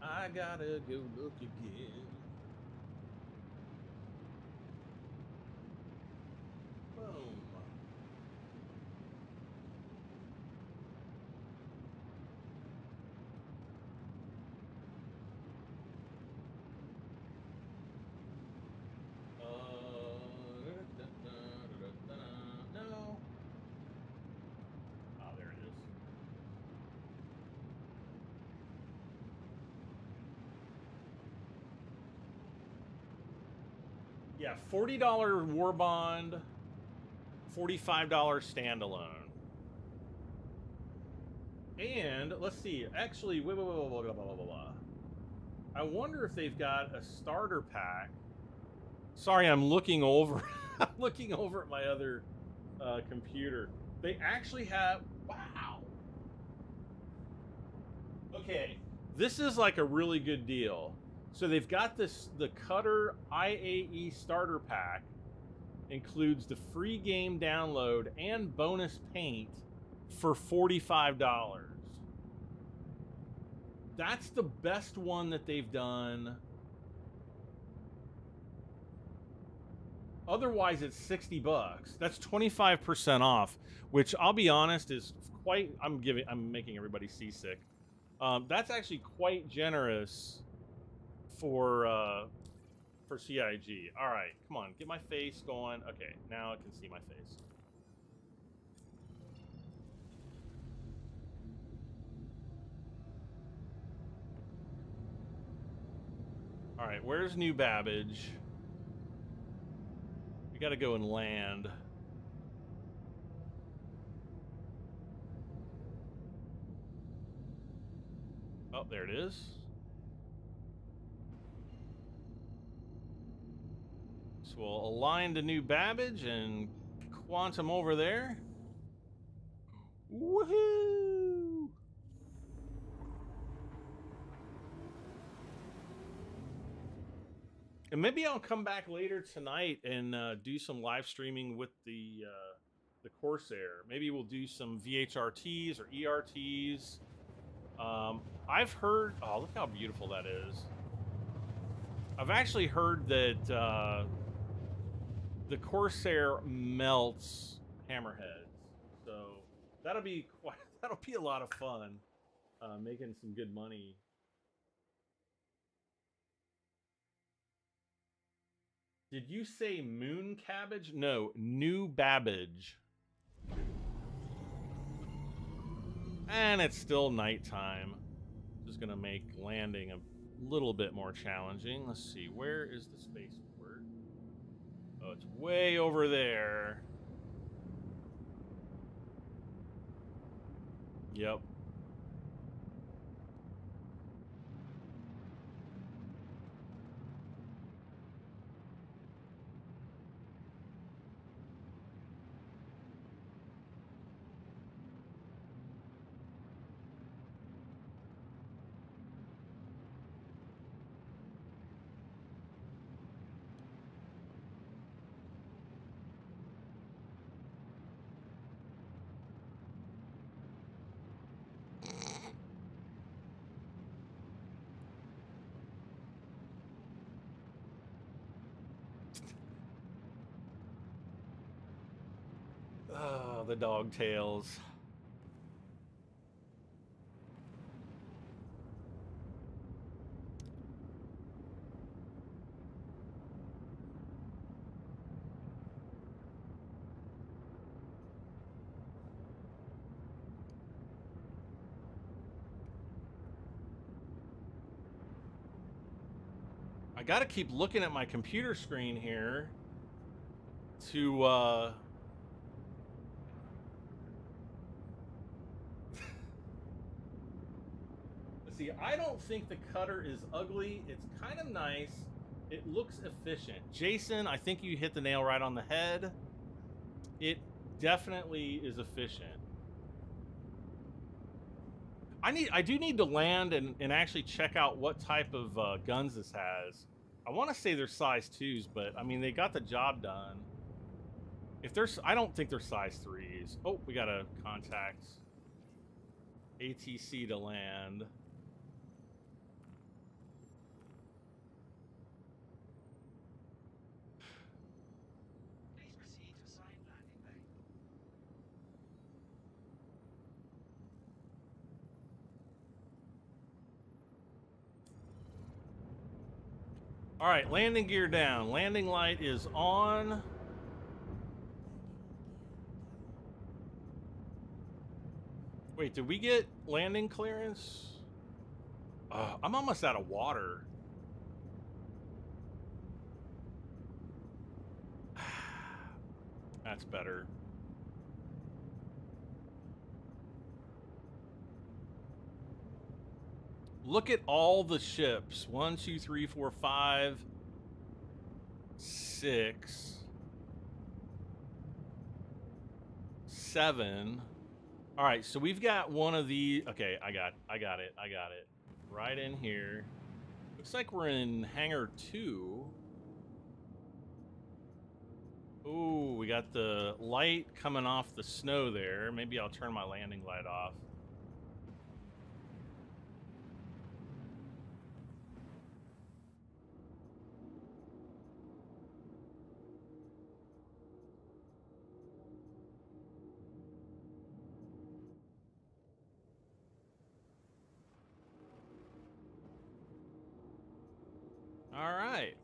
I gotta go look again. Boom. Yeah, $40 Warbond, $45 standalone. And let's see, actually, I wonder if they've got a starter pack. Sorry, I'm looking over, I'm looking over at my other computer. They actually have, wow. Okay, this is like a really good deal. So they've got this, the Cutter IAE starter pack includes the free game download and bonus paint for $45. That's the best one that they've done. Otherwise it's 60 bucks. That's 25% off, which I'll be honest is quite, I'm making everybody seasick. That's actually quite generous for CIG. All right, come on, get my face going. Okay, now I can see my face. All right, where's New Babbage? We gotta go and land. Oh, there it is. We'll align to New Babbage and quantum over there. Woohoo! And maybe I'll come back later tonight and do some live streaming with the Corsair. Maybe we'll do some VHRTs or ERTs. I've heard. Oh, look how beautiful that is. I've actually heard that. The Corsair melts hammerheads, so that'll be quite, that'll be a lot of fun, making some good money. Did you say moon cabbage? No, New Babbage. And it's still nighttime. Just gonna make landing a little bit more challenging. Let's see, where is the space? Oh, it's way over there. Yep. The dog tails. I gotta keep looking at my computer screen here to let's see, I don't think the cutter is ugly. It's kind of nice. It looks efficient. Jason, I think you hit the nail right on the head. It definitely is efficient. I do need to land and actually check out what type of guns this has. I want to say they're size 2s, but I mean, they got the job done. If there's, I don't think they're size 3s. Oh, we got to contact ATC to land. All right, landing gear down. Landing light is on. Wait, did we get landing clearance? I'm almost out of water. That's better. Look at all the ships. 1, 2, 3, 4, 5, 6, 7. All right, so we've got one of the, okay, I got it. Right in here. Looks like we're in hangar 2. Ooh, we got the light coming off the snow there. Maybe I'll turn my landing light off. All right.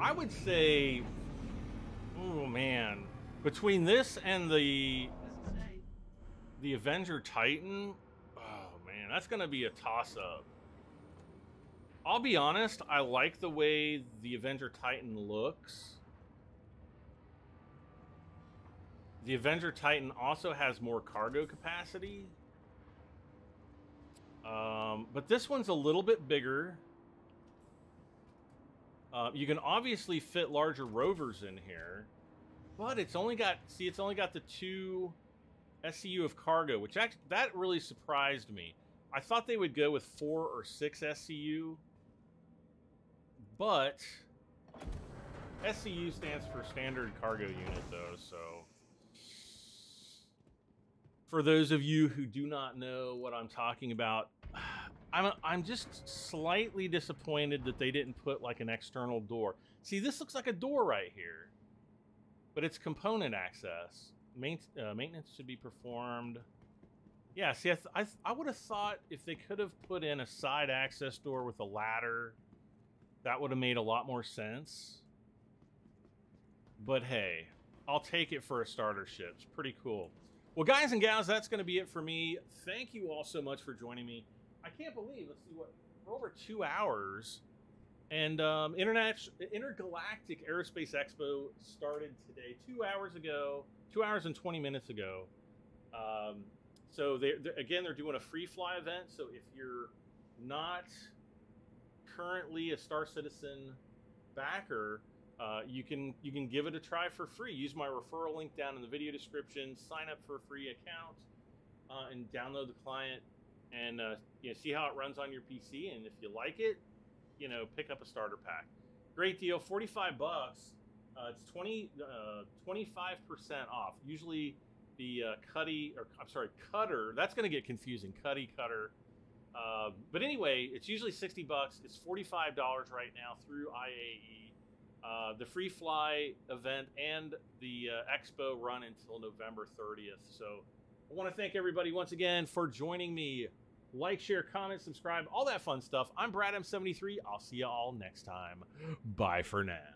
I would say, oh man, between this and the Avenger Titan, oh man, that's gonna be a toss-up. I'll be honest, I like the way the Avenger Titan looks. The Avenger Titan also has more cargo capacity. But this one's a little bit bigger. You can obviously fit larger rovers in here. But it's only got, see, it's only got the 2 SCU of cargo, which actually, that really surprised me. I thought they would go with 4 or 6 SCU. But SCU stands for Standard Cargo Unit, though, so for those of you who do not know what I'm talking about, I'm just slightly disappointed that they didn't put, like, an external door. See, this looks like a door right here, but it's component access. Maintenance should be performed. Yeah, see, I would have thought if they could have put in a side access door with a ladder, that would have made a lot more sense. But hey, I'll take it for a starter ship. It's pretty cool. Well, guys and gals, that's going to be it for me. Thank you all so much for joining me. I can't believe, let's see what, for over 2 hours. And Intergalactic Aerospace Expo started today, 2 hours ago, 2 hours and 20 minutes ago. So, they're doing a free fly event. So if you're not currently a Star Citizen backer, you can give it a try for free. Use my referral link down in the video description, sign up for a free account, and download the client, and you know, see how it runs on your PC, and if you like it, you know, pick up a starter pack. Great deal, 45 bucks. It's 25% off. Usually the cutter, that's going to get confusing, cutter. But anyway, it's usually 60 bucks. It's $45 right now through IAE. The free fly event and the expo run until November 30th. So I want to thank everybody once again for joining me. Like, share, comment, subscribe, all that fun stuff. I'm BradM73. I'll see you all next time. Bye for now.